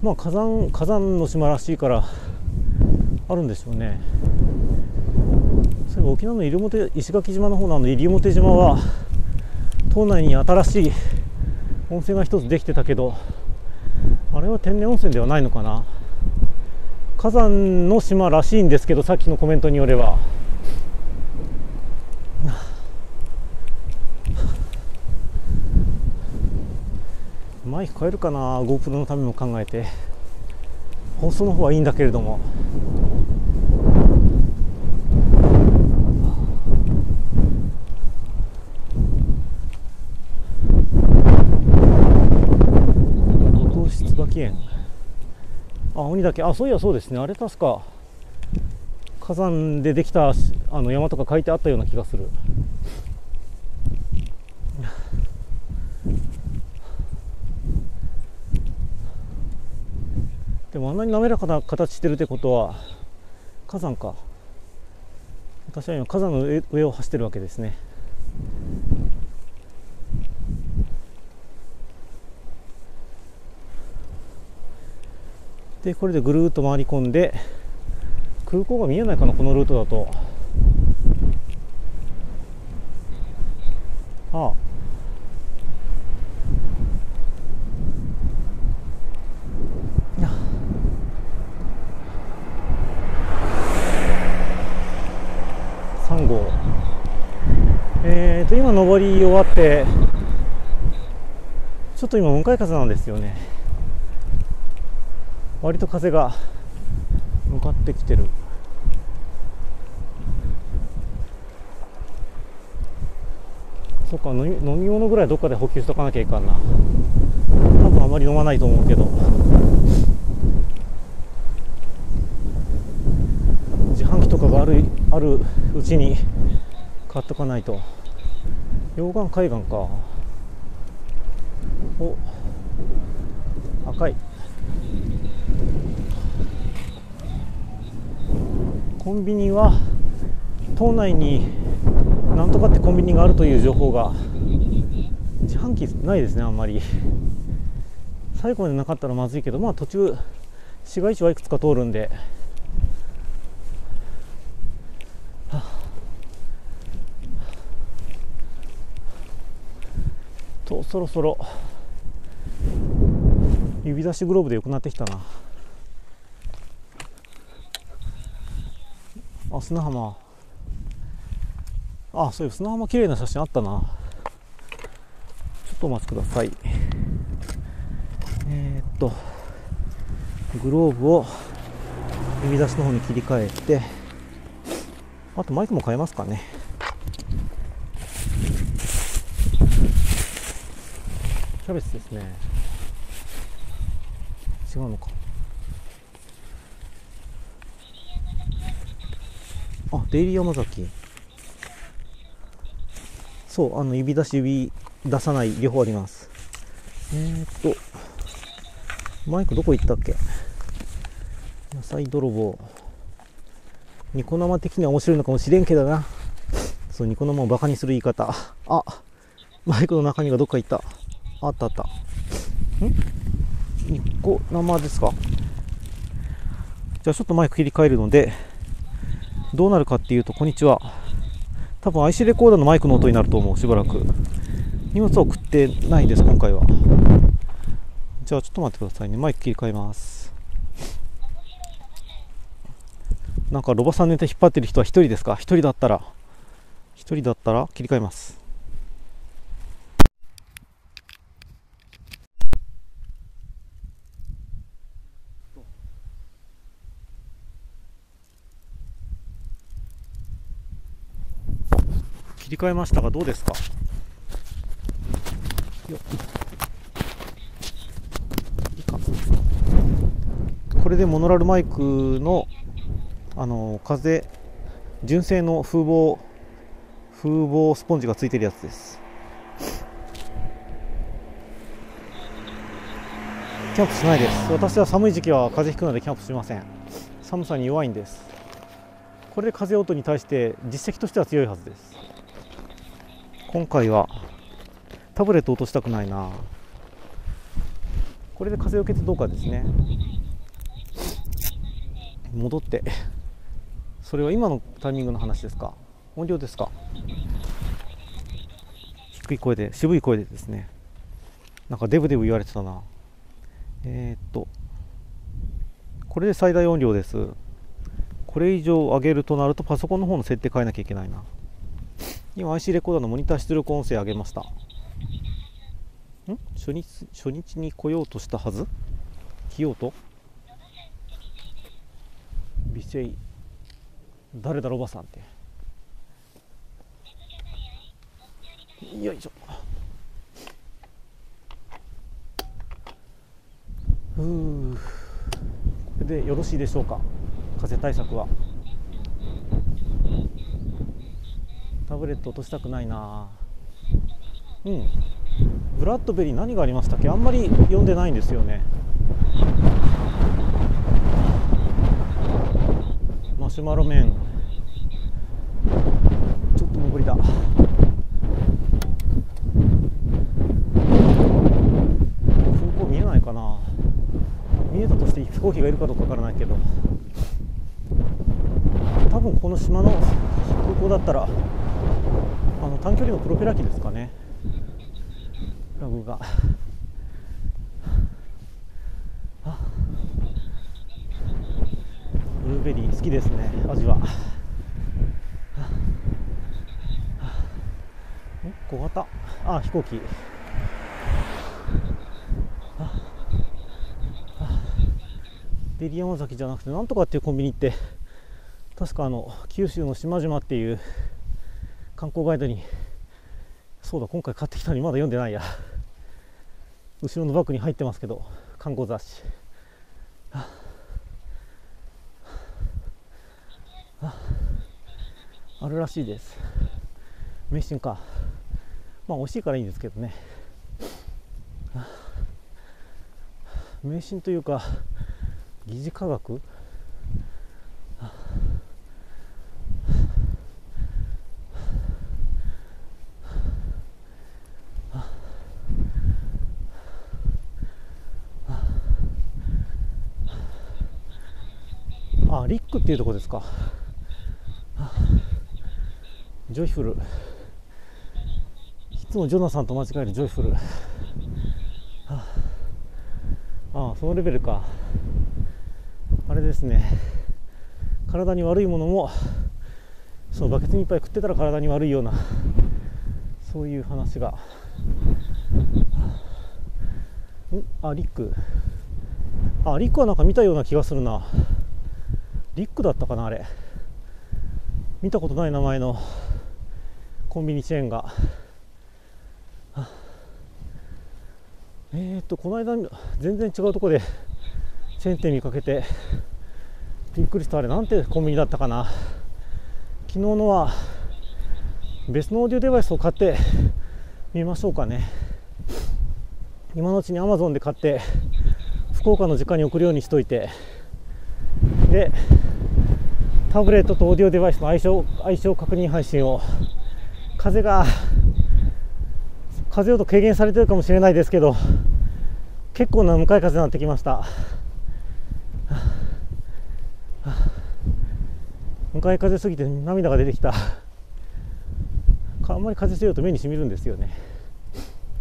まあ、火山の島らしいからあるんでしょうね。そういえば沖縄の石垣島の方の西表島は島内に新しい温泉が一つできてたけど、あれは天然温泉ではないのかな。火山の島らしいんですけど、さっきのコメントによれば。マイク変えるかな、 GoPro のためも考えて。放送の方はいいんだけれども、五島市椿園、あ、鬼岳、あ、そういやそうですね、あれ確か火山でできた山とか書いてあったような気がする。でもあんなに滑らかな形してるってことは火山か。私は今火山の上を走ってるわけですね。でこれでぐるーっと回り込んで、空港が見えないかな、このルートだと。ああ、今上り終わってちょっと今向かい風なんですよね。割と風が向かってきてる。そっか、飲み物ぐらいどっかで補給しとかなきゃいかんな。多分あまり飲まないと思うけど。うちに買っとかないと。溶岩海岸か。お、赤い。コンビニは島内になんとかってコンビニがあるという情報が、自販機ないですね、あんまり。最後までなかったらまずいけど、まあ途中市街地はいくつか通るんで、とそろそろ指差しグローブで良くなってきたなあ。砂浜、あ、そういう砂浜綺麗な写真あったな。ちょっとお待ちください。グローブを指出しの方に切り替えて、あとマイクも変えますかね。キャベツですね。違うのか。あ、デイリー山崎。そう、指出し指出さない両方あります。マイクどこ行ったっけ。野菜泥棒。ニコ生的には面白いのかもしれんけどな。そう、ニコ生をバカにする言い方。あ、マイクの中身がどっか行った。あったあった。ニコ生ですか。じゃあちょっとマイク切り替えるので、どうなるかっていうと、こんにちは。多分 IC レコーダーのマイクの音になると思う、しばらく。荷物は送ってないです、今回は。じゃあちょっと待ってくださいね。マイク切り替えます。なんかロバさんネタ引っ張ってる人は一人ですか。一人だったら切り替えます。切り替えましたがどうですか。よっ、これでモノラルマイクの、風純正の風防スポンジがついてるやつです。キャンプしないです。私は寒い時期は風邪ひくのでキャンプしません。寒さに弱いんです。これで風音に対して実績としては強いはずです。今回はタブレット落としたくないな。これで風を受けてどうかですね。戻って、それは今のタイミングの話ですか、音量ですか。低い声で、渋い声でですね。なんかデブデブ言われてたな。これで最大音量です。これ以上上げるとなるとパソコンの方の設定変えなきゃいけないな。今 IC レコーダーのモニター出力音声上げました。初日に来ようとしたはず。来ようとビシェイ、誰だろおばさんって。よいしょ。これでよろしいでしょうか、風対策は。タブレット落としたくないな。ブラッドベリー何がありましたっけ。あんまり読んでないんですよね。マシュマロ麺、ちょっと残りだ。空港見えないかな。見えたとして飛行機がいるかどうかわからないけど、多分この島の空港だったら短距離のプロペラ機ですかね、ラグが。ブルーベリー好きですね、味は。小型、あ、飛行機。デリヤマザキじゃなくてなんとかっていうコンビニって、確か九州の島々っていう観光ガイドに、そうだ、今回買ってきたのにまだ読んでないや。後ろのバッグに入ってますけど、観光雑誌。あるらしいです。迷信か、まあ惜しいからいいんですけどね。迷信というか疑似科学、あ、リックっていうところですか。ジョイフル、いつもジョナサンと間違えるジョイフル。ああ、そのレベルか。あれですね、体に悪いものもそのバケツにいっぱい食ってたら体に悪いような、そういう話が。あ、リック、あ、リックはなんか見たような気がするな。リックだったかな、あれ。見たことない名前のコンビニチェーンが。この間全然違うところでチェーン店見かけてびっくりした。あれなんてコンビニだったかな。昨日のは別のオーディオデバイスを買ってみましょうかね。今のうちにアマゾンで買って福岡の実家に送るようにしといて、でタブレットとオーディオデバイスの相性確認配信を、風よと軽減されてるかもしれないですけど、結構な向かい風になってきました。向かい風すぎて涙が出てきた。あんまり風強いと目にしみるんですよね。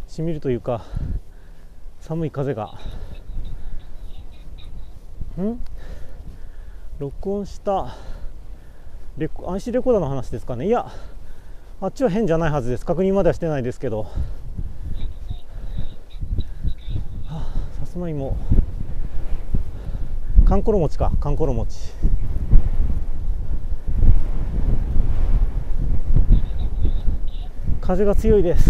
しみるというか寒い風が。録音したICレコーダーの話ですかね。いや、あっちは変じゃないはずです。確認まではしてないですけど。さつまいも、かんころ餅か、かんころ餅。風が強いです。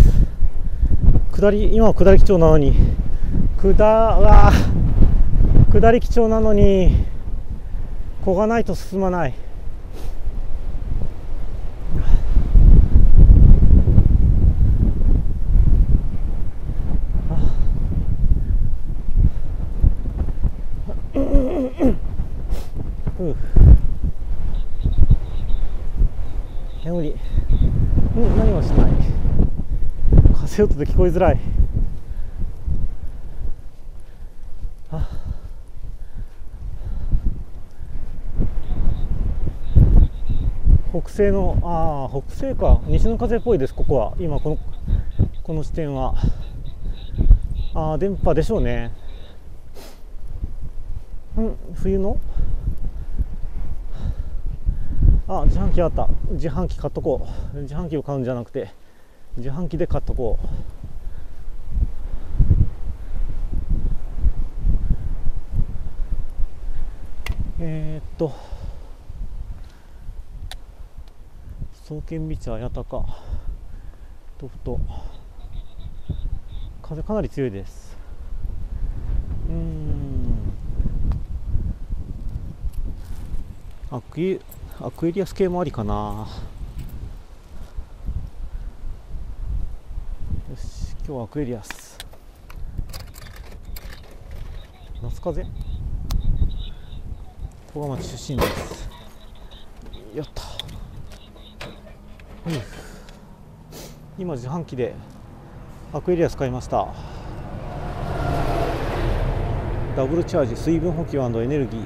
下り、今は下り基調なのに、下り基調なのにこがないと進まない。眠り、何もしない。風音で聞こえづらい。北西の、北西か、西の風っぽいです。ここは今この地点は電波でしょうね。冬の自販機あった。自販機買っとこう。自販機を買うんじゃなくて自販機で買っとこう。創建ビーチは八鷹とふと風かなり強いです。アクエリアス系もありかな。よし、今日はアクエリアス。夏風古賀町出身です。やった。今自販機でアクエリアス買いました。ダブルチャージ、水分補給&エネルギー。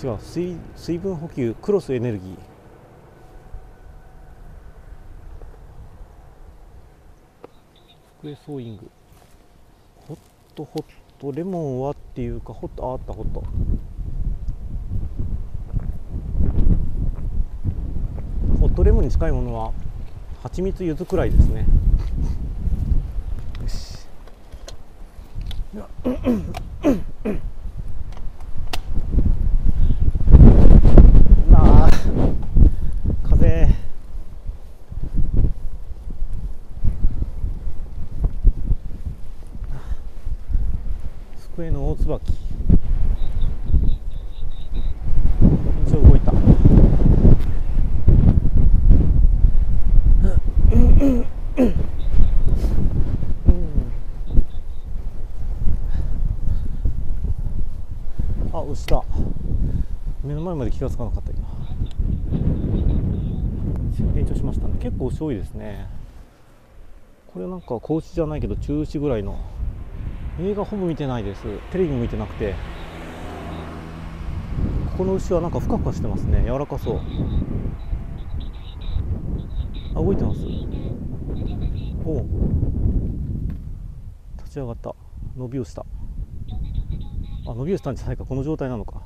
違う、水分補給クロスエネルギー。福江ソーイング。ホットレモンはっていうか、ホット、あった、ホット。ホットレモンに近いものは蜂蜜柚子くらいですね。よし。椿、一応動いた。あ、落ちた。目の前まで気がつかなかった今。成長しましたね。結構牛多いですね。これなんか子牛じゃないけど中牛ぐらいの。映画ほぼ見てないです。テレビも見てなくて。ここの牛はなんかふかふかしてますね。柔らかそう。あ、動いてます。おお、立ち上がった。伸びをした。あ、伸びをしたんじゃないか。この状態なのか。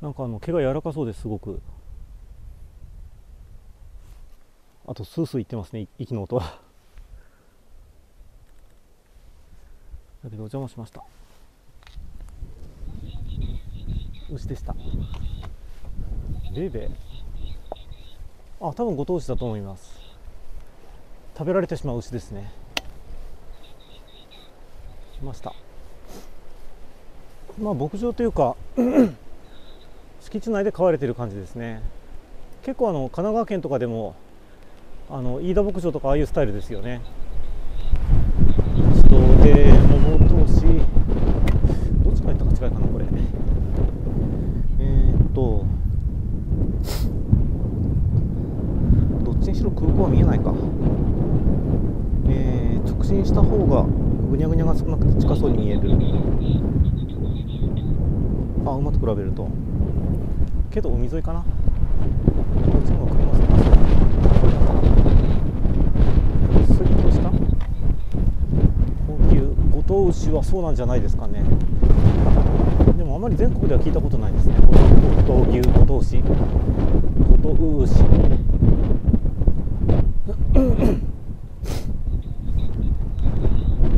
なんか毛が柔らかそうです。すごく。あとスースーいってますね、息の音は。だけどお邪魔しました。牛でした。ベイベー。あ、多分ご当地だと思います。食べられてしまう牛ですね。来ました。まあ牧場というか敷地内で飼われている感じですね。結構神奈川県とかでも飯田牧場とかああいうスタイルですよね。どっちか行ったか違いかなこれ。どっちにしろ空港は見えないか。直進した方がぐにゃぐにゃが少なくて近そうに見える。あ、馬と比べると。けど海沿いかな。こっちも車線がスリッとした後藤牛はそうなんじゃないですかね。でもあまり全国では聞いたことないですね。後藤牛、後藤牛、後藤牛。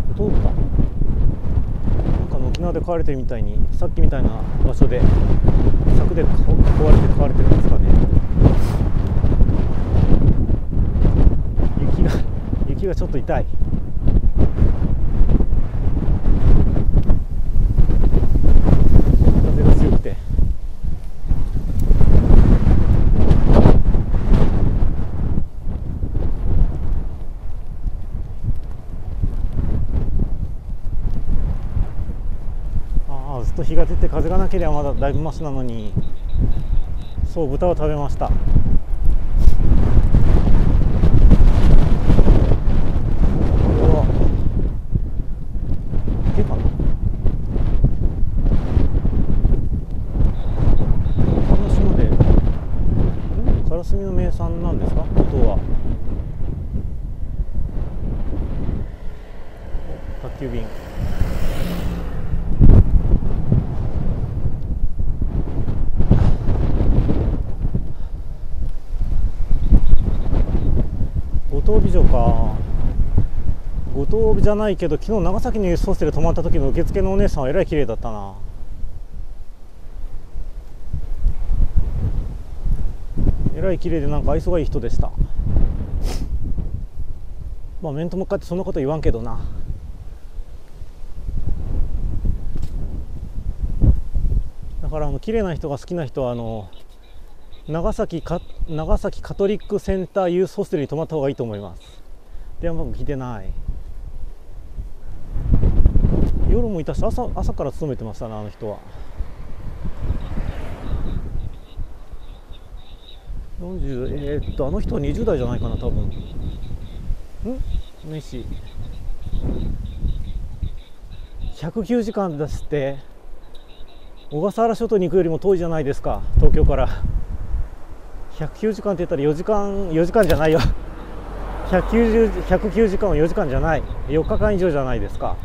後藤豚。なんか沖縄で飼われてるみたいに、さっきみたいな場所で柵で飼われてるんですかね。雪がちょっと痛い。日が出て風がなければまだだいぶマシなのに。そう、豚を食べました。からすみの名産なんですか、ここは。宅急便。五島美女か。五島じゃないけど昨日長崎にホステル泊まった時の受付のお姉さんはえらい綺麗だったな。えらい綺麗でなんか愛想がいい人でした。まあ面と向かってそんなこと言わんけどな。だから綺麗な人が好きな人は長崎カトリックセンターユースホステルに泊まった方がいいと思います。電話番号聞いてない。夜もいたし、朝から勤めてましたね、あの人は。あの人は20代じゃないかな、多分。ん？メシ。109時間出して、小笠原諸島に行くよりも遠いじゃないですか、東京から。109時間って言ったら4時間じゃないよ。109時間は4時間じゃない。4日間以上じゃないですか。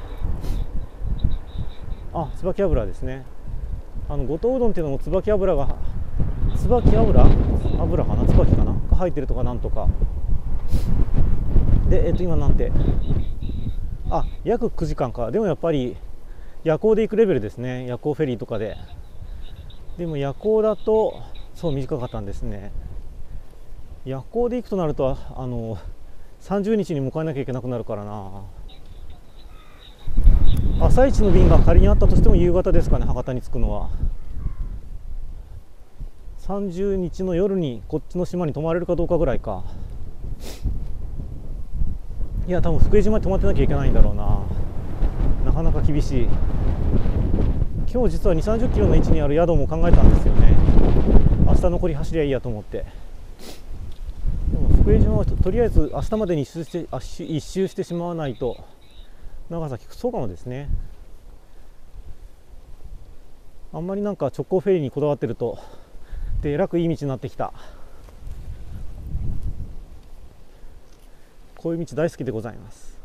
あ、椿油ですね。五島うどんっていうのも椿油が、油かな、椿かなが入ってるとかなんとか。で、今なんて。あ、約9時間か。でもやっぱり夜行で行くレベルですね。夜行フェリーとかで。でも夜行だと、そう短かったんですね。夜行で行くとなると30日に迎えなきゃいけなくなるからな。朝一の便が仮にあったとしても夕方ですかね、博多に着くのは。30日の夜にこっちの島に泊まれるかどうかぐらいか。いや多分福江島に泊まってなきゃいけないんだろうな。なかなか厳しい。今日実は 2,30 キロの位置にある宿も考えたんですよね。明日残り走りゃいいやと思って。でも福江島はとりあえず明日までに一周してしまわないと。長崎クソかもですね。あんまりなんか直行フェリーにこだわってるとでえらくいい道になってきた。こういう道大好きでございます。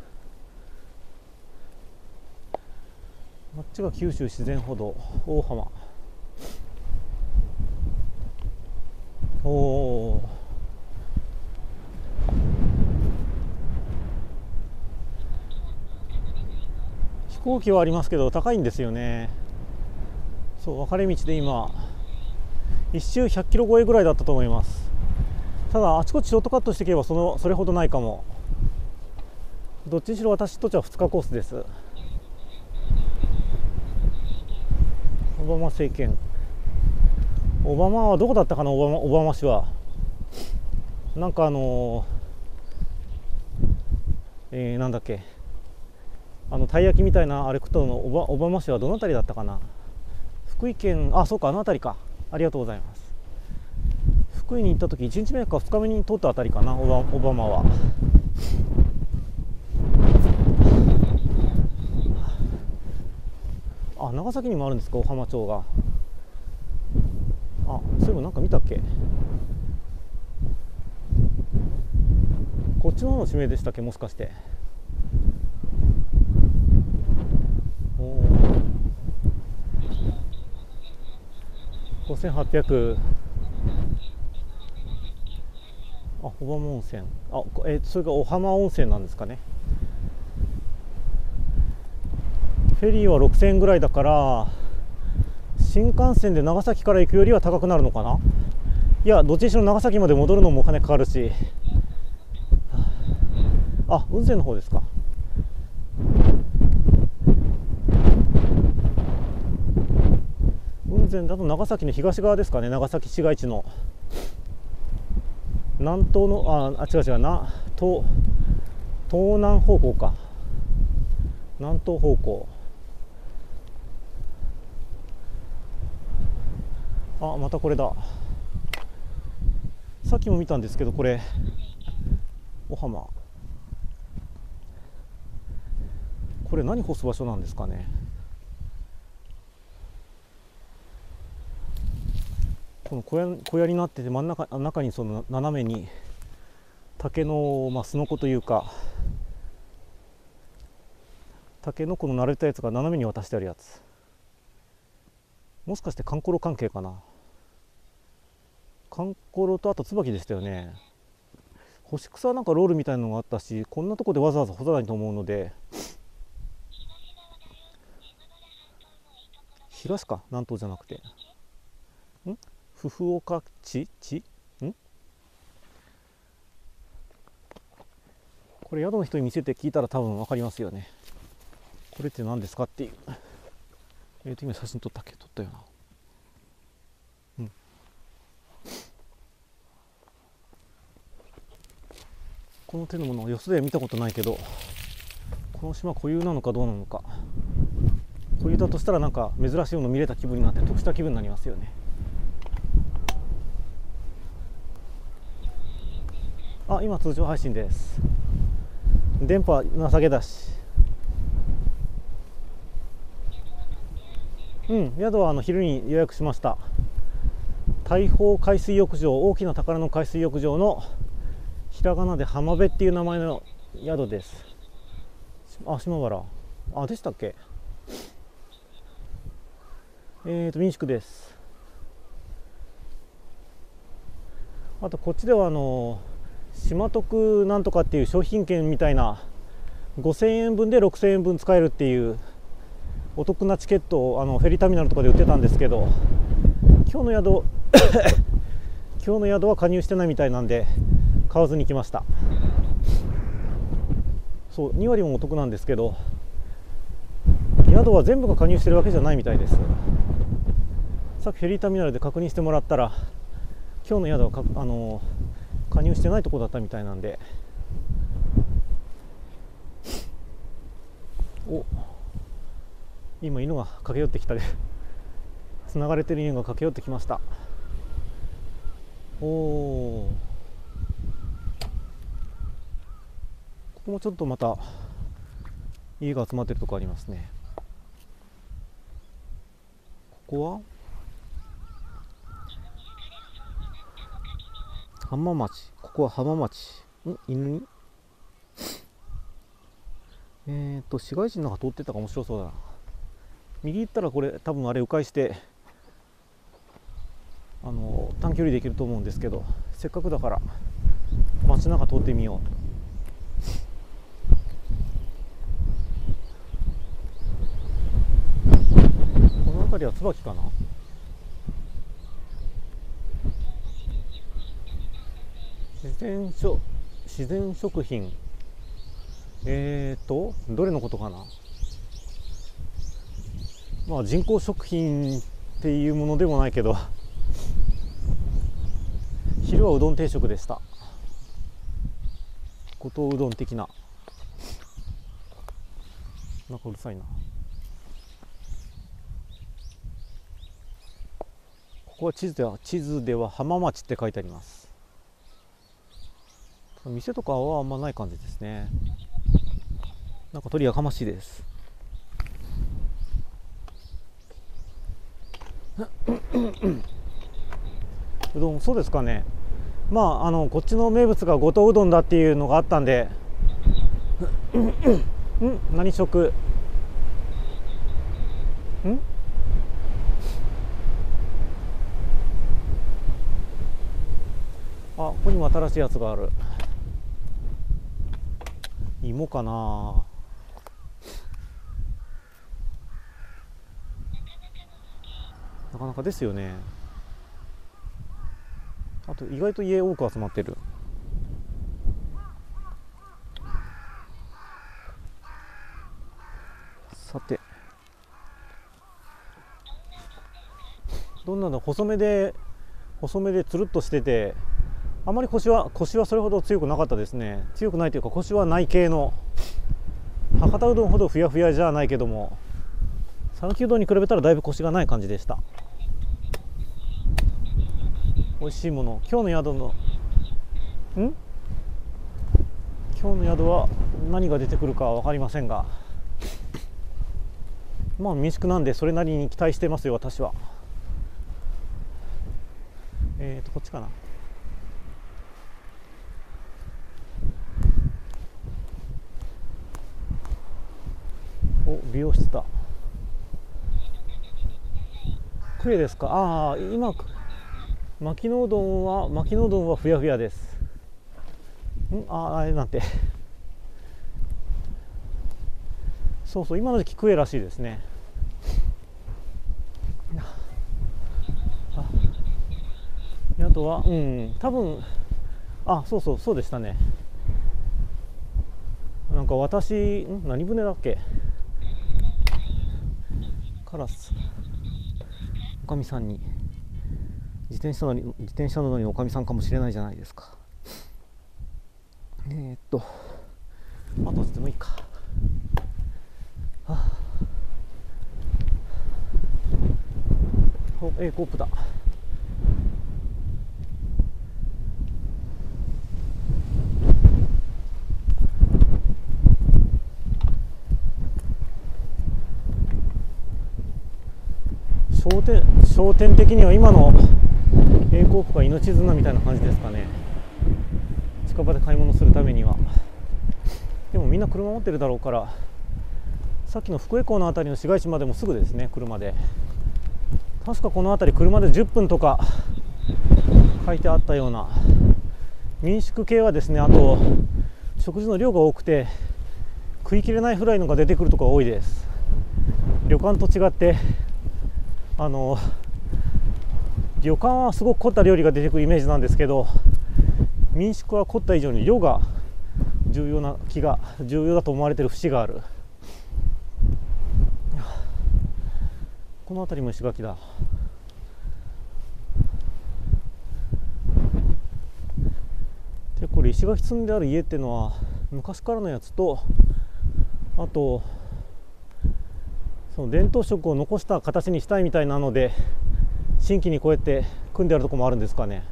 あっちが九州自然歩道大浜。おお、飛行機はありますけど高いんですよね。そう、分かれ道で今1周100キロ超えぐらいだったと思います。ただあちこちショートカットしていけばそれほどないかも。どっちにしろ私にとっては2日コースです。オバマ政権、オバマはどこだったかな。オバマ氏はなんかなんだっけ、たい焼きみたいなあれ食ったの。オバマ氏はどの辺りだったかな。福井県、あ、そうか、あの辺りか。ありがとうございます。福井に行った時1日目か2日目に通ったあたりかな、オバマは。あ、長崎にもあるんですか、小浜町が。あ、そういえばなんか見たっけ。こっちの方の地名でしたっけ、もしかして。5800。あ、小浜温泉。あ、それが小浜温泉なんですかね。フェリーは6000円ぐらいだから新幹線で長崎から行くよりは高くなるのかな。いや、どっちにしろ長崎まで戻るのもお金かかるし。あ、雲仙の方ですか。だと長崎の東側ですかね。長崎市街地の南東の、違うな、東南方向か。南東方向。あ、またこれだ。さっきも見たんですけど、これ小浜、これ何干す場所なんですかね。この小屋になってて、真ん中にその斜めに竹の、すのこというか竹のこの慣れたやつが斜めに渡してあるやつ。もしかしてかんころ関係かな。かんころとあと椿でしたよね。干し草なんかロールみたいなのがあったし、こんなとこでわざわざ干さないと思うので。東か、南東じゃなくて。ん、福岡地ん、これ宿の人に見せて聞いたら多分分かりますよね。これって何ですかっていう。今写真撮ったっけ。撮ったよな。うん、この手のものをよそで見たことないけど、この島固有なのかどうなのか。固有だとしたらなんか珍しいもの見れた気分になって、得した気分になりますよね。あ、今通常配信です。電波情けだし。うん、宿は昼に予約しました。大豊海水浴場、大きな宝の海水浴場のひらがなで浜辺っていう名前の宿です。あ、島原、あ、でしたっけ。民宿です。あとこっちでは島徳なんとかっていう商品券みたいな5000円分で6000円分使えるっていうお得なチケットをフェリーターミナルとかで売ってたんですけど、今日の宿は加入してないみたいなんで買わずに来ました。そう、2割もお得なんですけど、宿は全部が加入してるわけじゃないみたいです。さっきフェリーターミナルで確認してもらったら今日の宿は加入してないとこだったみたいなんで、お、今犬が駆け寄ってきたで、繋がれてる犬が駆け寄ってきました。おお、ここもちょっとまた家が集まってるとこありますね。ここは浜町、ここは浜町ん犬に市街地の中通ってたか、面白そうだな。右行ったらこれ多分あれ迂回して短距離で行けると思うんですけど、せっかくだから街の中通ってみよう。これは椿かな。自然食品、どれのことかな。まあ人工食品っていうものでもないけど昼はうどん定食でした。五島うどん的な。なんかうるさいな。ここは地図では浜町って書いてあります。店とかはあんまない感じですね。なんか鳥やかましいです。うどん、そうですかね。まあこっちの名物が五島うどんだっていうのがあったんで何食あ、ここにも新しいやつがある。芋かな。なかなかですよね。あと意外と家多く集まってる。さて、どんなの、細めでつるっとしてて。あまり腰はそれほど強くなかったですね。強くないというか腰はない系の、博多うどんほどふやふやじゃないけども、讃岐うどんに比べたらだいぶ腰がない感じでした。美味しいもの、今日の宿は何が出てくるかは分かりませんが、まあ民宿なんでそれなりに期待してますよ、私は。こっちかな。お、美容室だ。クエですか。ああ、今牧野うどんはふやふやです。あれなんてそうそう、今の時期クエらしいですね。あとは多分そうでしたね。なんか私何船だっけ、カラス、おかみさんに自転車なのにおかみさんかもしれないじゃないですか。あとでもいいか、はあ、お、コープだ。商店的には今の A コープが命綱みたいな感じですかね。近場で買い物するためには。でもみんな車持ってるだろうから、さっきの福江港の辺りの市街地までもすぐですね、車で。確かこの辺り車で10分とか書いてあったような。民宿系はですね、あと食事の量が多くて食いきれないフライのが出てくるとこが多いです。旅館と違って旅館はすごく凝った料理が出てくるイメージなんですけど、民宿は凝った以上に量が重要だと思われている節がある。この辺りも石垣だ。れ石垣積んである家っていうのは昔からのやつと、あとその伝統色を残した形にしたいみたいなので新規にこうやって組んであるとこもあるんですかね。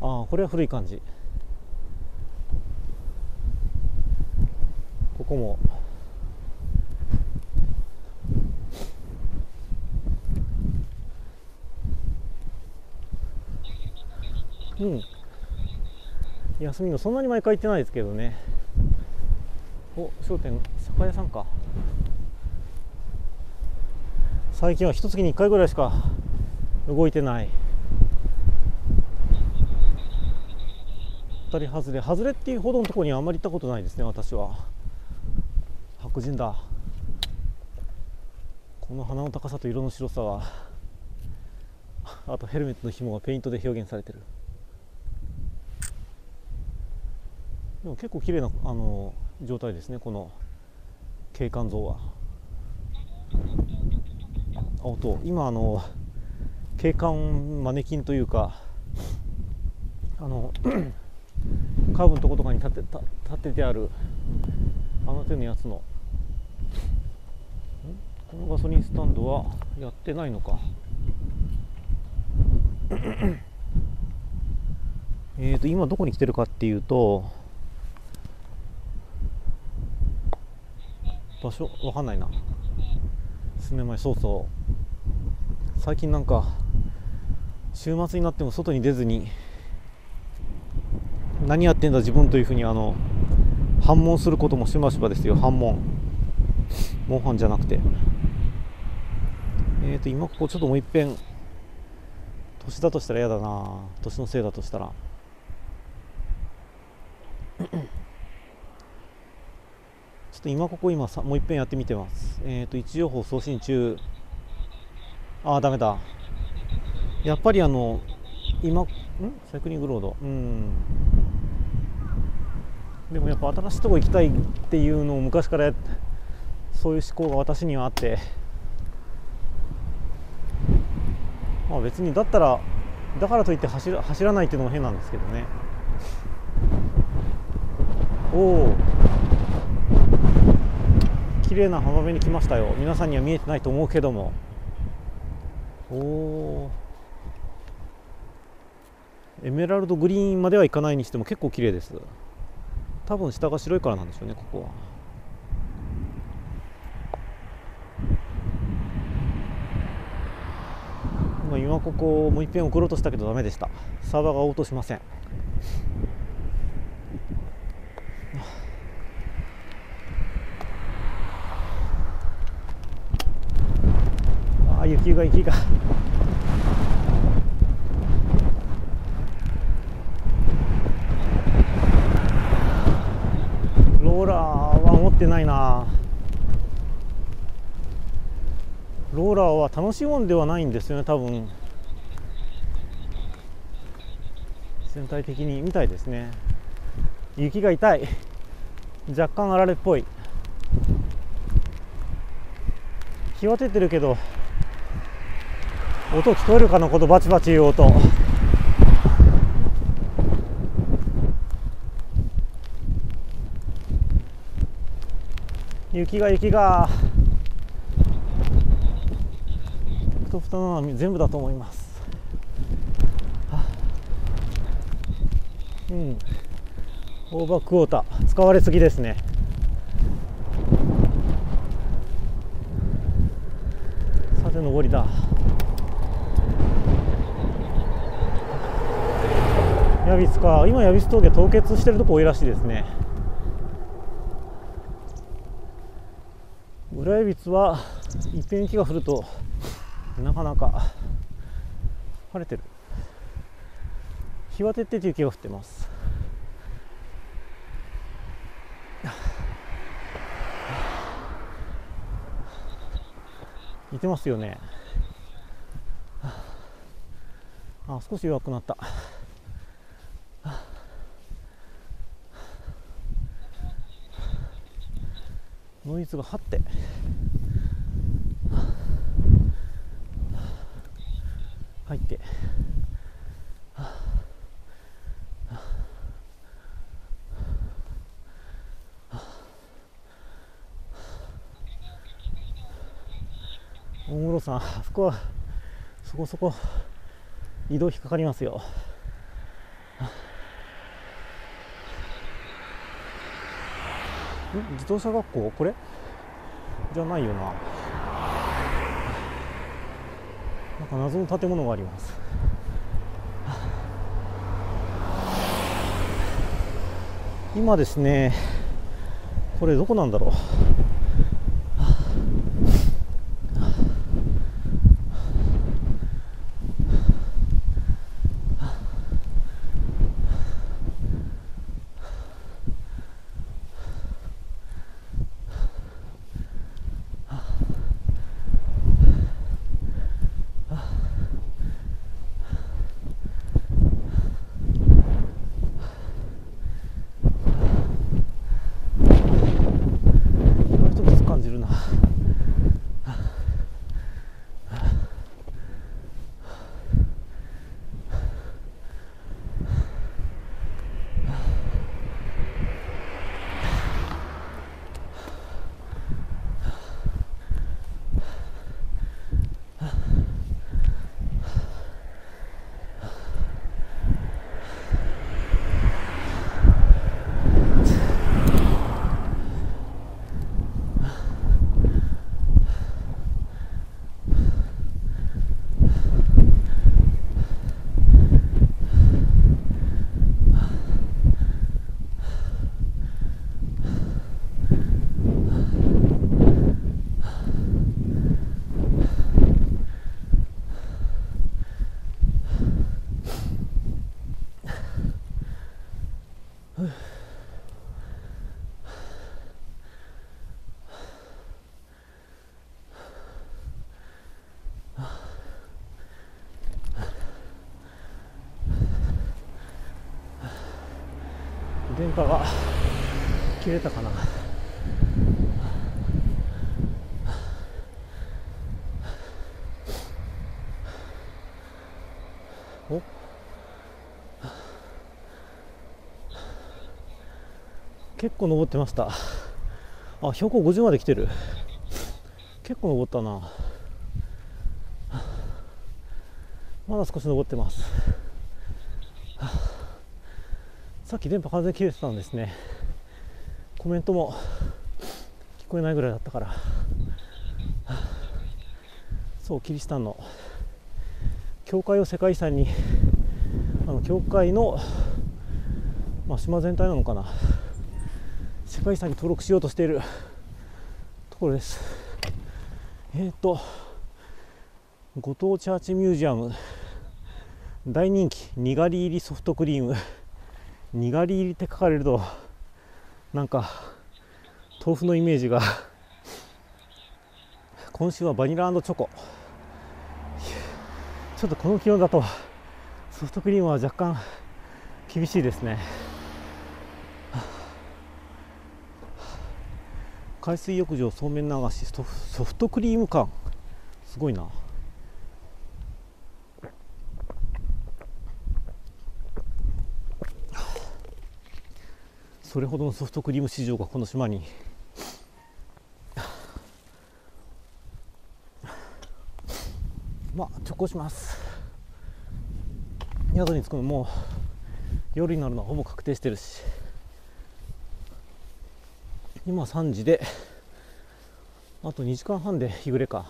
ああ、これは古い感じ。ここも休みのそんなに毎回行ってないですけどね。お、商店、酒屋さんか。最近は一月に1回ぐらいしか動いてない。当たり外れ、外れっていうほどのところにあんまり行ったことないですね、私は。白人だ。この花の高さと色の白さは、あとヘルメットの紐がペイントで表現されてる。でも結構綺麗な状態ですね、この景観像は。あ、音、今景観マネキンというかカーブのとことかに立ててあるあの手のやつの、このガソリンスタンドはやってないのか。今どこに来てるかっていうと、場所わかんないな。数年前、そうそう、最近なんか週末になっても外に出ずに何やってんだ自分というふうに反問することもしばしばですよ。反問、モンハンじゃなくて、今ここちょっともういっぺん、年だとしたら嫌だな、年のせいだとしたらちょっと今ここ今もういっぺんやってみてます。位置情報送信中。ああ、ダメだ。やっぱり今サイクリングロード、でもやっぱ新しいとこ行きたいっていうのを昔からそういう思考が私にはあって、まあ別にだからといって走らないっていうのも変なんですけどね。おお、綺麗な浜辺に来ましたよ。皆さんには見えてないと思うけども、おお、エメラルドグリーンまではいかないにしても結構綺麗です。多分下が白いからなんでしょうね、ここは。今ここもういっぺん送ろうとしたけどダメでした。サーバーが応答しません。雪が雪がローラーは持ってないな。ローラーは楽しいもんではないんですよね、多分全体的にみたいですね。雪が痛い、若干あられっぽい。日は照ってるけど音聞こえるかな、このバチバチいう音。雪が雪がふとふとなのは全部だと思います。オーバークォーター使われすぎですね。さて上りだ。ヤビスか。今ヤビス峠凍結してるとこ多いらしいですね。裏ヤビスはいっぺん雪が降るとなかなか晴れてる。日は照ってて雪が降ってます。似てますよね。あ、少し弱くなった。ノイズが張って入って、郎さん、あそこはそこそこ移動引っかかりますよ。自動車学校これじゃないよな。なんか謎の建物があります。今ですね、これどこなんだろう。電波が切れたかな。お、結構登ってました。あ、標高50まで来てる。結構登ったな。まだ少し登ってます。さっき電波完全に切れてたんですね。コメントも聞こえないぐらいだったから。そう、キリシタンの教会を世界遺産に、教会の、島全体なのかな、世界遺産に登録しようとしているところです。五島チャーチミュージアム、大人気にがり入りソフトクリーム。にがり入りって書かれるとなんか豆腐のイメージが。今週はバニラ&チョコ。ちょっとこの気温だとソフトクリームは若干厳しいですね。海水浴場、そうめん流し、ソフトクリーム感すごいな。それほどのソフトクリーム市場がこの島に。直行します。宿に着くのもう夜になるのはほぼ確定してるし、今3時であと2時間半で日暮れか。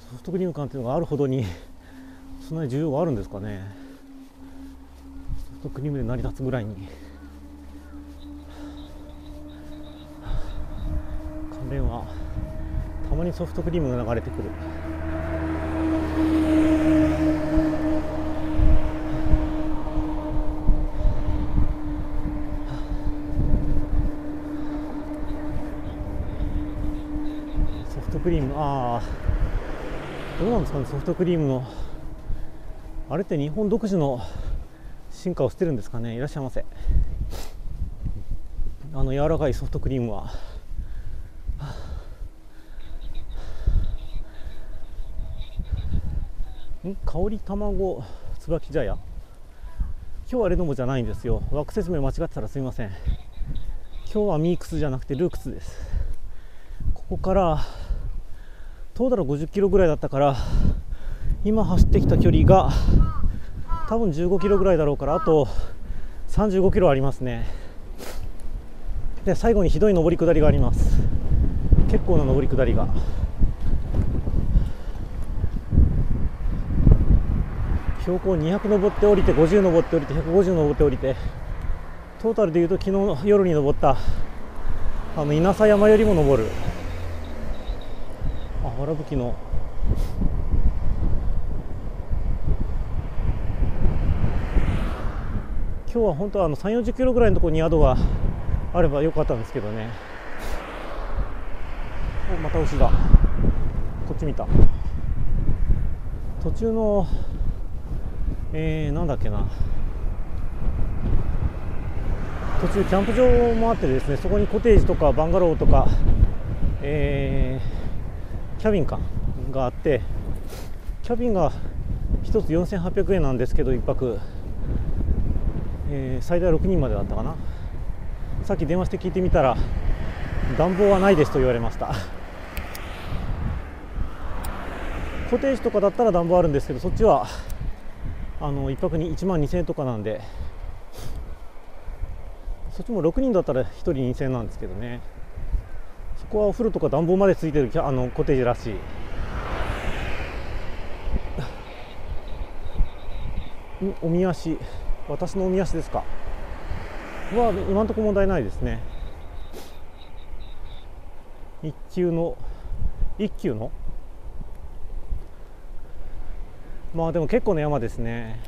ソフトクリーム感っていうのがあるほどにそんなに需要があるんですかね。ソフトクリームで成り立つぐらいに。関連はたまにソフトクリームが流れてくる。ソフトクリーム、どうなんですかね、ソフトクリームのあれって日本独自の進化をしてるんですかね。いらっしゃいませ。柔らかいソフトクリームは香り卵椿茶屋、今日はレノモじゃないんですよ。枠説明間違ってたらすみません。今日はミークスじゃなくてルークスです。ここからトータル50キロぐらいだったから、今走ってきた距離が多分15キロぐらいだろうから、あと35キロありますね。で、最後にひどい上り下りがあります。結構な上り下りが、標高200登って降りて、50登って降りて、150登って降りて、トータルでいうと昨日の夜に登った稲佐山よりも登る。あ、わらぶきの今日は本当は3、40キロぐらいのところに宿があればよかったんですけどね。お、また牛だ。こっち見た。途中のなんだっけな、途中キャンプ場もあってですね、そこにコテージとかバンガローとか、キャビンかがあって、キャビンが1つ4800円なんですけど、1泊、最大6人までだったかな。さっき電話して聞いてみたら、暖房はないですと言われました。コテージとかだったら暖房あるんですけど、そっちは1泊に1万2000円とかなんで、そっちも6人だったら1人2000円なんですけどね。そこはお風呂とか暖房までついてるコテージらしい。おみ足、私のおみ足ですかは今のところ問題ないですね。1級のまあでも結構な山ですね。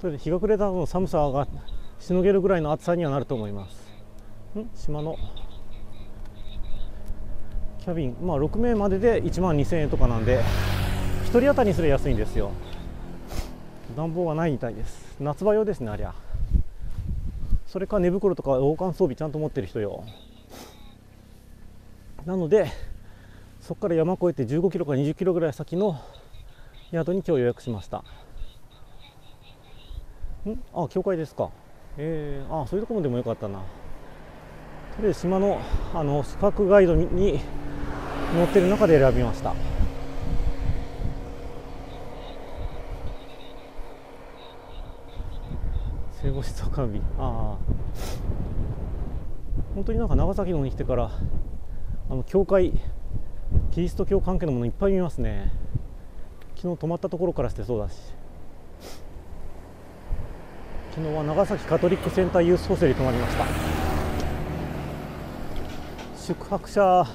それで日が暮れたら寒さがしのげるぐらいの暑さにはなると思います。島のキャビン、まあ、6名までで1万2000円とかなんで、1人当たりにすれば安いんですよ。暖房はないみたいです。夏場用ですね、ありゃ。それか寝袋とか防寒装備ちゃんと持ってる人よ。なので、そこから山越えて15キロから20キロぐらい先の宿に今日予約しました。あ、教会ですか。あ、そういうところでもよかったな。とりあえず島の宿泊ガイドに載ってる中で選びました。聖母子相関日。ああ。本当になんか長崎の方に来てから。教会、キリスト教関係のものいっぱい見ますね。昨日泊まったところからしてそうだし、昨日は長崎カトリックセンターユースホステルに泊まりました。宿泊者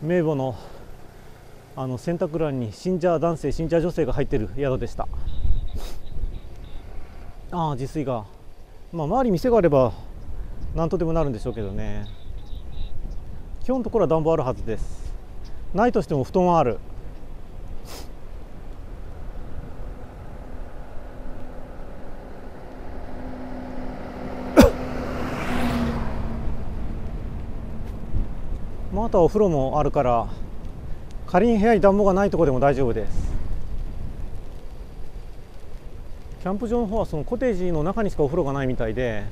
名簿の選択欄に信者男性、信者女性が入っている宿でした。ああ、自炊が、まあ、周り店があれば何とでもなるんでしょうけどね。基本のところは暖房あるはずです。ないとしても布団はある。まあ、あとはお風呂もあるから、仮に部屋に暖房がないところでも大丈夫です。キャンプ場の方はそのコテージの中にしかお風呂がないみたいで、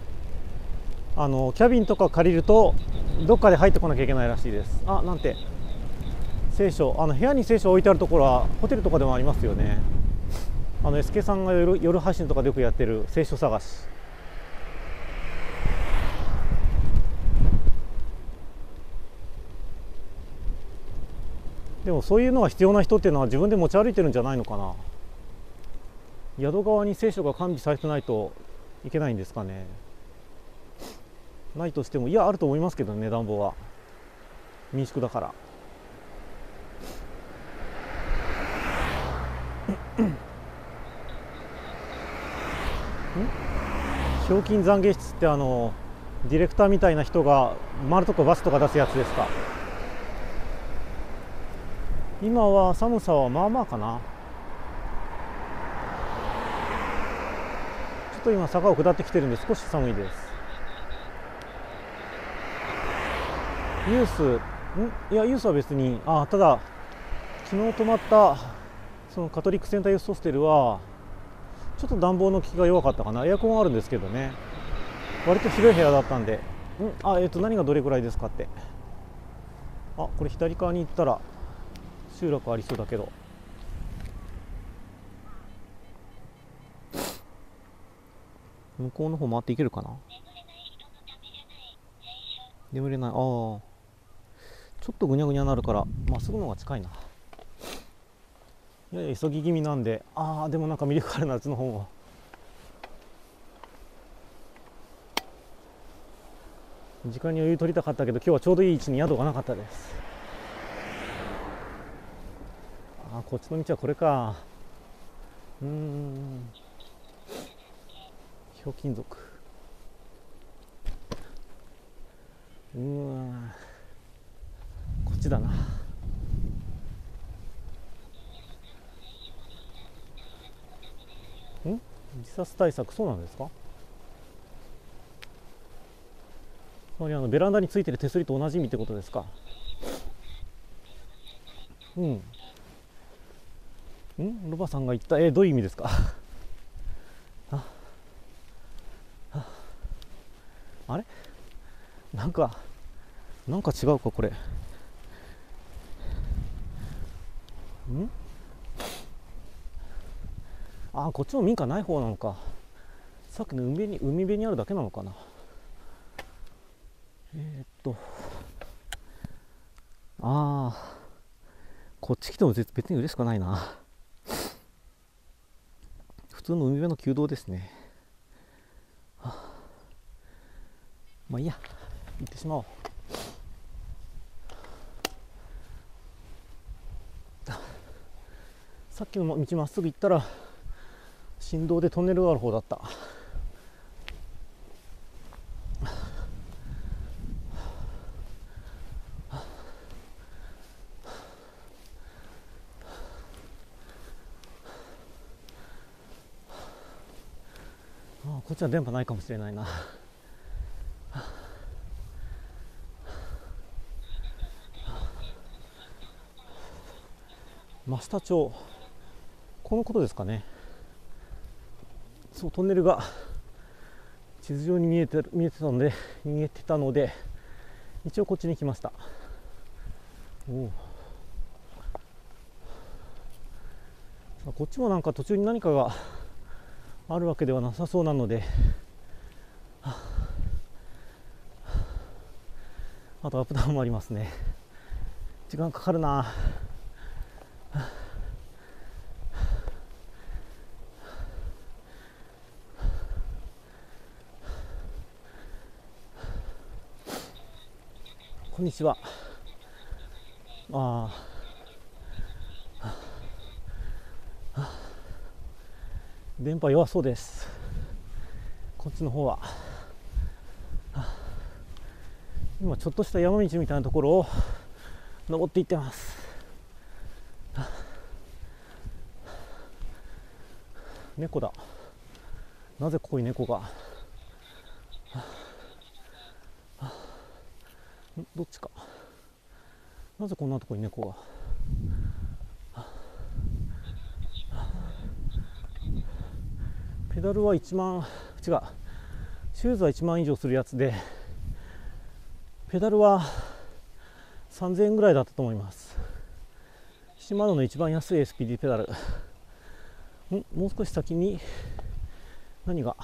キャビンとか借りるとどっかで入ってこなきゃいけないらしいです。あ、なんて聖書、部屋に聖書置いてあるところはホテルとかでもありますよね。SK さんが夜配信とかでよくやってる聖書探し。でもそういうのが必要な人っていうのは自分で持ち歩いてるんじゃないのかな。宿側に聖書が完備されてないといけないんですかね。ないとしても、いや、あると思いますけどね、暖房は。民宿だから。ひょうきん懺悔室ってディレクターみたいな人が丸とかバスとか出すやつですか。今は寒さはまあまあかな。ちょっと今坂を下ってきてるんで少し寒いです。ユース、いや、ユースは別に、ただ昨日泊まったそのカトリックセンターユースホステルはちょっと暖房の効きが弱かったかな。エアコンはあるんですけどね、割と広い部屋だったんで、何がどれくらいですかって、あ、これ左側に行ったら集落ありそうだけど、向こうの方回っていけるかな。眠れない、ああ、ちょっとぐにゃぐにゃなるからまっすぐの方が近いな。やや急ぎ気味なんで、ああ、でもなんか魅力あるな、あっちの方も。時間に余裕取りたかったけど、今日はちょうどいい位置に宿がなかったです。ああ、こっちの道はこれか。ひょうきん族、こっちだな。自殺対策、そうなんですか。つまりベランダについてる手すりと同じ意味ってことですか。ロバさんが言った、どういう意味ですか。あれ、なんか違うか、これ。ああ、こっちも民家ない方なのか。さっきの海辺にあるだけなのかな。ああ、こっち来ても別に嬉しくないな。普通の海辺の旧道ですね。まあいいや、行ってしまおう。さっきの道まっすぐ行ったら振動でトンネルがある方だった。こっちは電波ないかもしれないな。真下町、このことですかね。そう、トンネルが地図上に見えてたので一応こっちに来ました。こっちもなんか途中に何かがあるわけではなさそうなので、あとアップダウンもありますね。時間かかるな。こんにちは。電波弱そうです。こっちの方は。今ちょっとした山道みたいなところを登っていってます。猫だ。なぜここに猫が。どっちか。なぜこんなとこに猫が。ペダルは1万、違う、シューズは1万以上するやつで、ペダルは3000円ぐらいだったと思います。シマノの一番安い SPD ペダル。もう少し先に何が、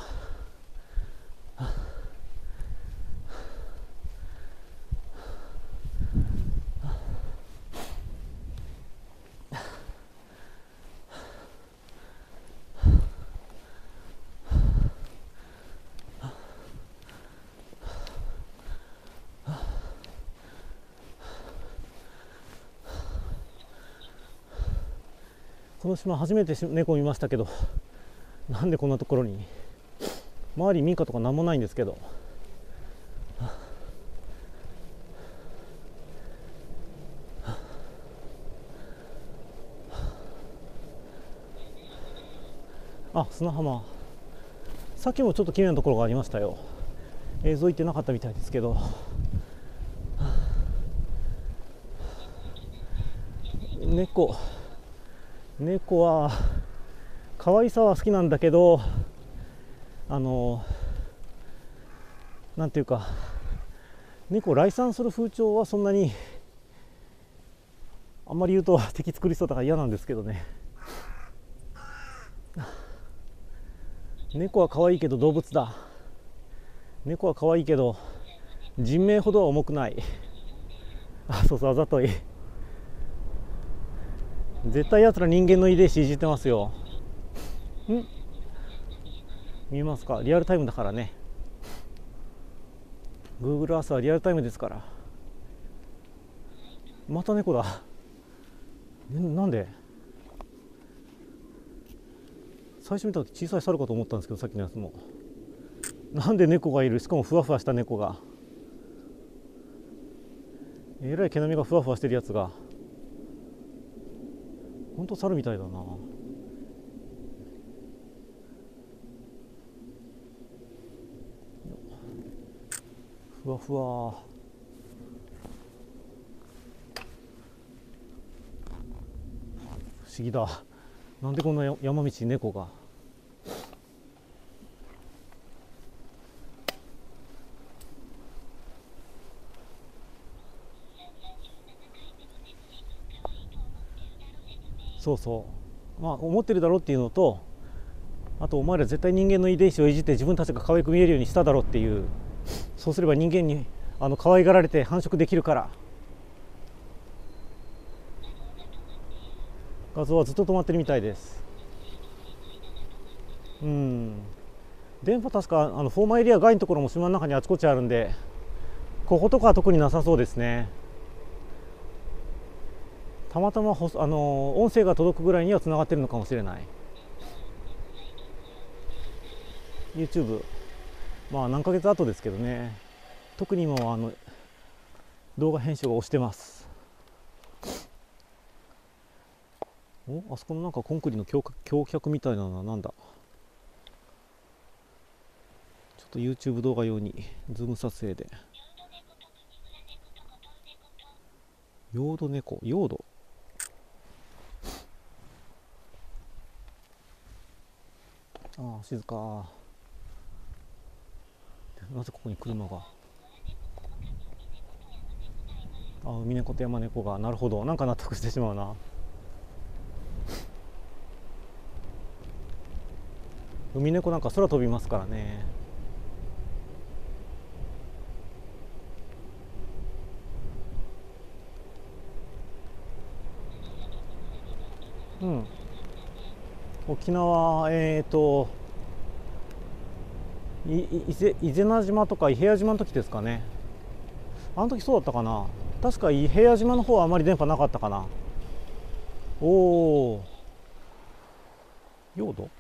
この島初めて猫見ましたけど、なんでこんなところに。周り民家とかなんもないんですけど、あ、砂浜。さっきもちょっと綺麗なところがありましたよ。映像いってなかったみたいですけど、猫は可愛さは好きなんだけど、なんていうか、猫を礼賛する風潮はそんなに、あんまり言うと敵作りそうだから嫌なんですけどね。猫は可愛いけど動物だ、猫は可愛いけど人命ほどは重くない。あ、そうそう、あざとい。絶対やつら人間の遺伝子いじってますよ。ん、見えますか？リアルタイムだからね。 Google Earth はリアルタイムですから。また猫だ。なんで最初見た時小さい猿かと思ったんですけど、さっきのやつも。なんで猫がいる、しかもふわふわした猫が、えらい毛並みがふわふわしてるやつが、ほんと猿みたいだな。ふわふわ。不思議だ、なんでこんな山道に猫が。そうそう、まあ思ってるだろうっていうのと、あとお前ら絶対人間の遺伝子をいじって自分たちが可愛く見えるようにしただろうっていう。そうすれば人間に可愛がられて繁殖できるから。画像はずっと止まってるみたいです。うん、電波確かフォーマエリア外のところも島の中にあちこちあるんで、こことかは特になさそうですね。たまたま音声が届くぐらいにはつながってるのかもしれない。 YouTube、 まあ何ヶ月後ですけどね。特に今は動画編集を押してます。お、あそこのなんかコンクリの橋脚みたいなのはなんだ。ちょっと YouTube 動画用にズーム撮影でヨード猫、ヨード、ああ静か。なぜここに車が。あ、海猫と山猫が。なるほど、なんか納得してしまうな。海猫なんか空飛びますからね。うん、沖縄、伊是名島とか伊平屋島の時ですかね。あの時そうだったかな。確か伊平屋島の方はあまり電波なかったかな。おお、ヨード、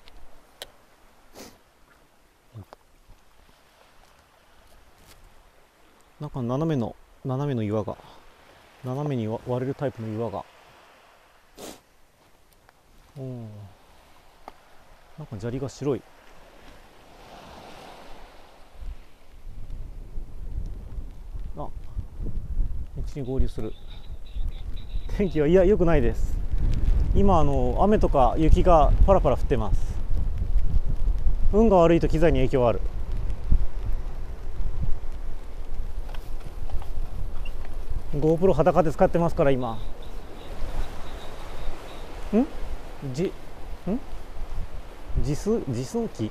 なんか斜めの岩が、斜めに割れるタイプの岩が。おお、なんか砂利が白い。道に合流する。天気は、いや、良くないです。今雨とか雪がパラパラ降ってます。運が悪いと機材に影響ある。GoPro 裸で使ってますから今。んじん自走機、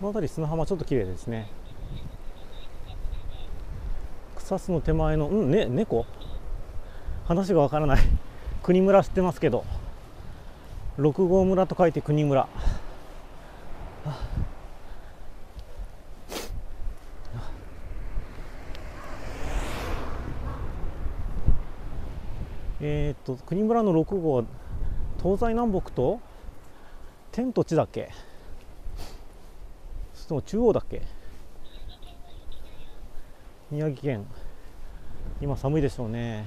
この辺り砂浜ちょっと綺麗ですね。草津の手前の、うんね、猫、話がわからない。国村知ってますけど、六郷村と書いて国村。国村の6号、東西南北と天と地だっけ、それとも中央だっけ、宮城県、今寒いでしょうね。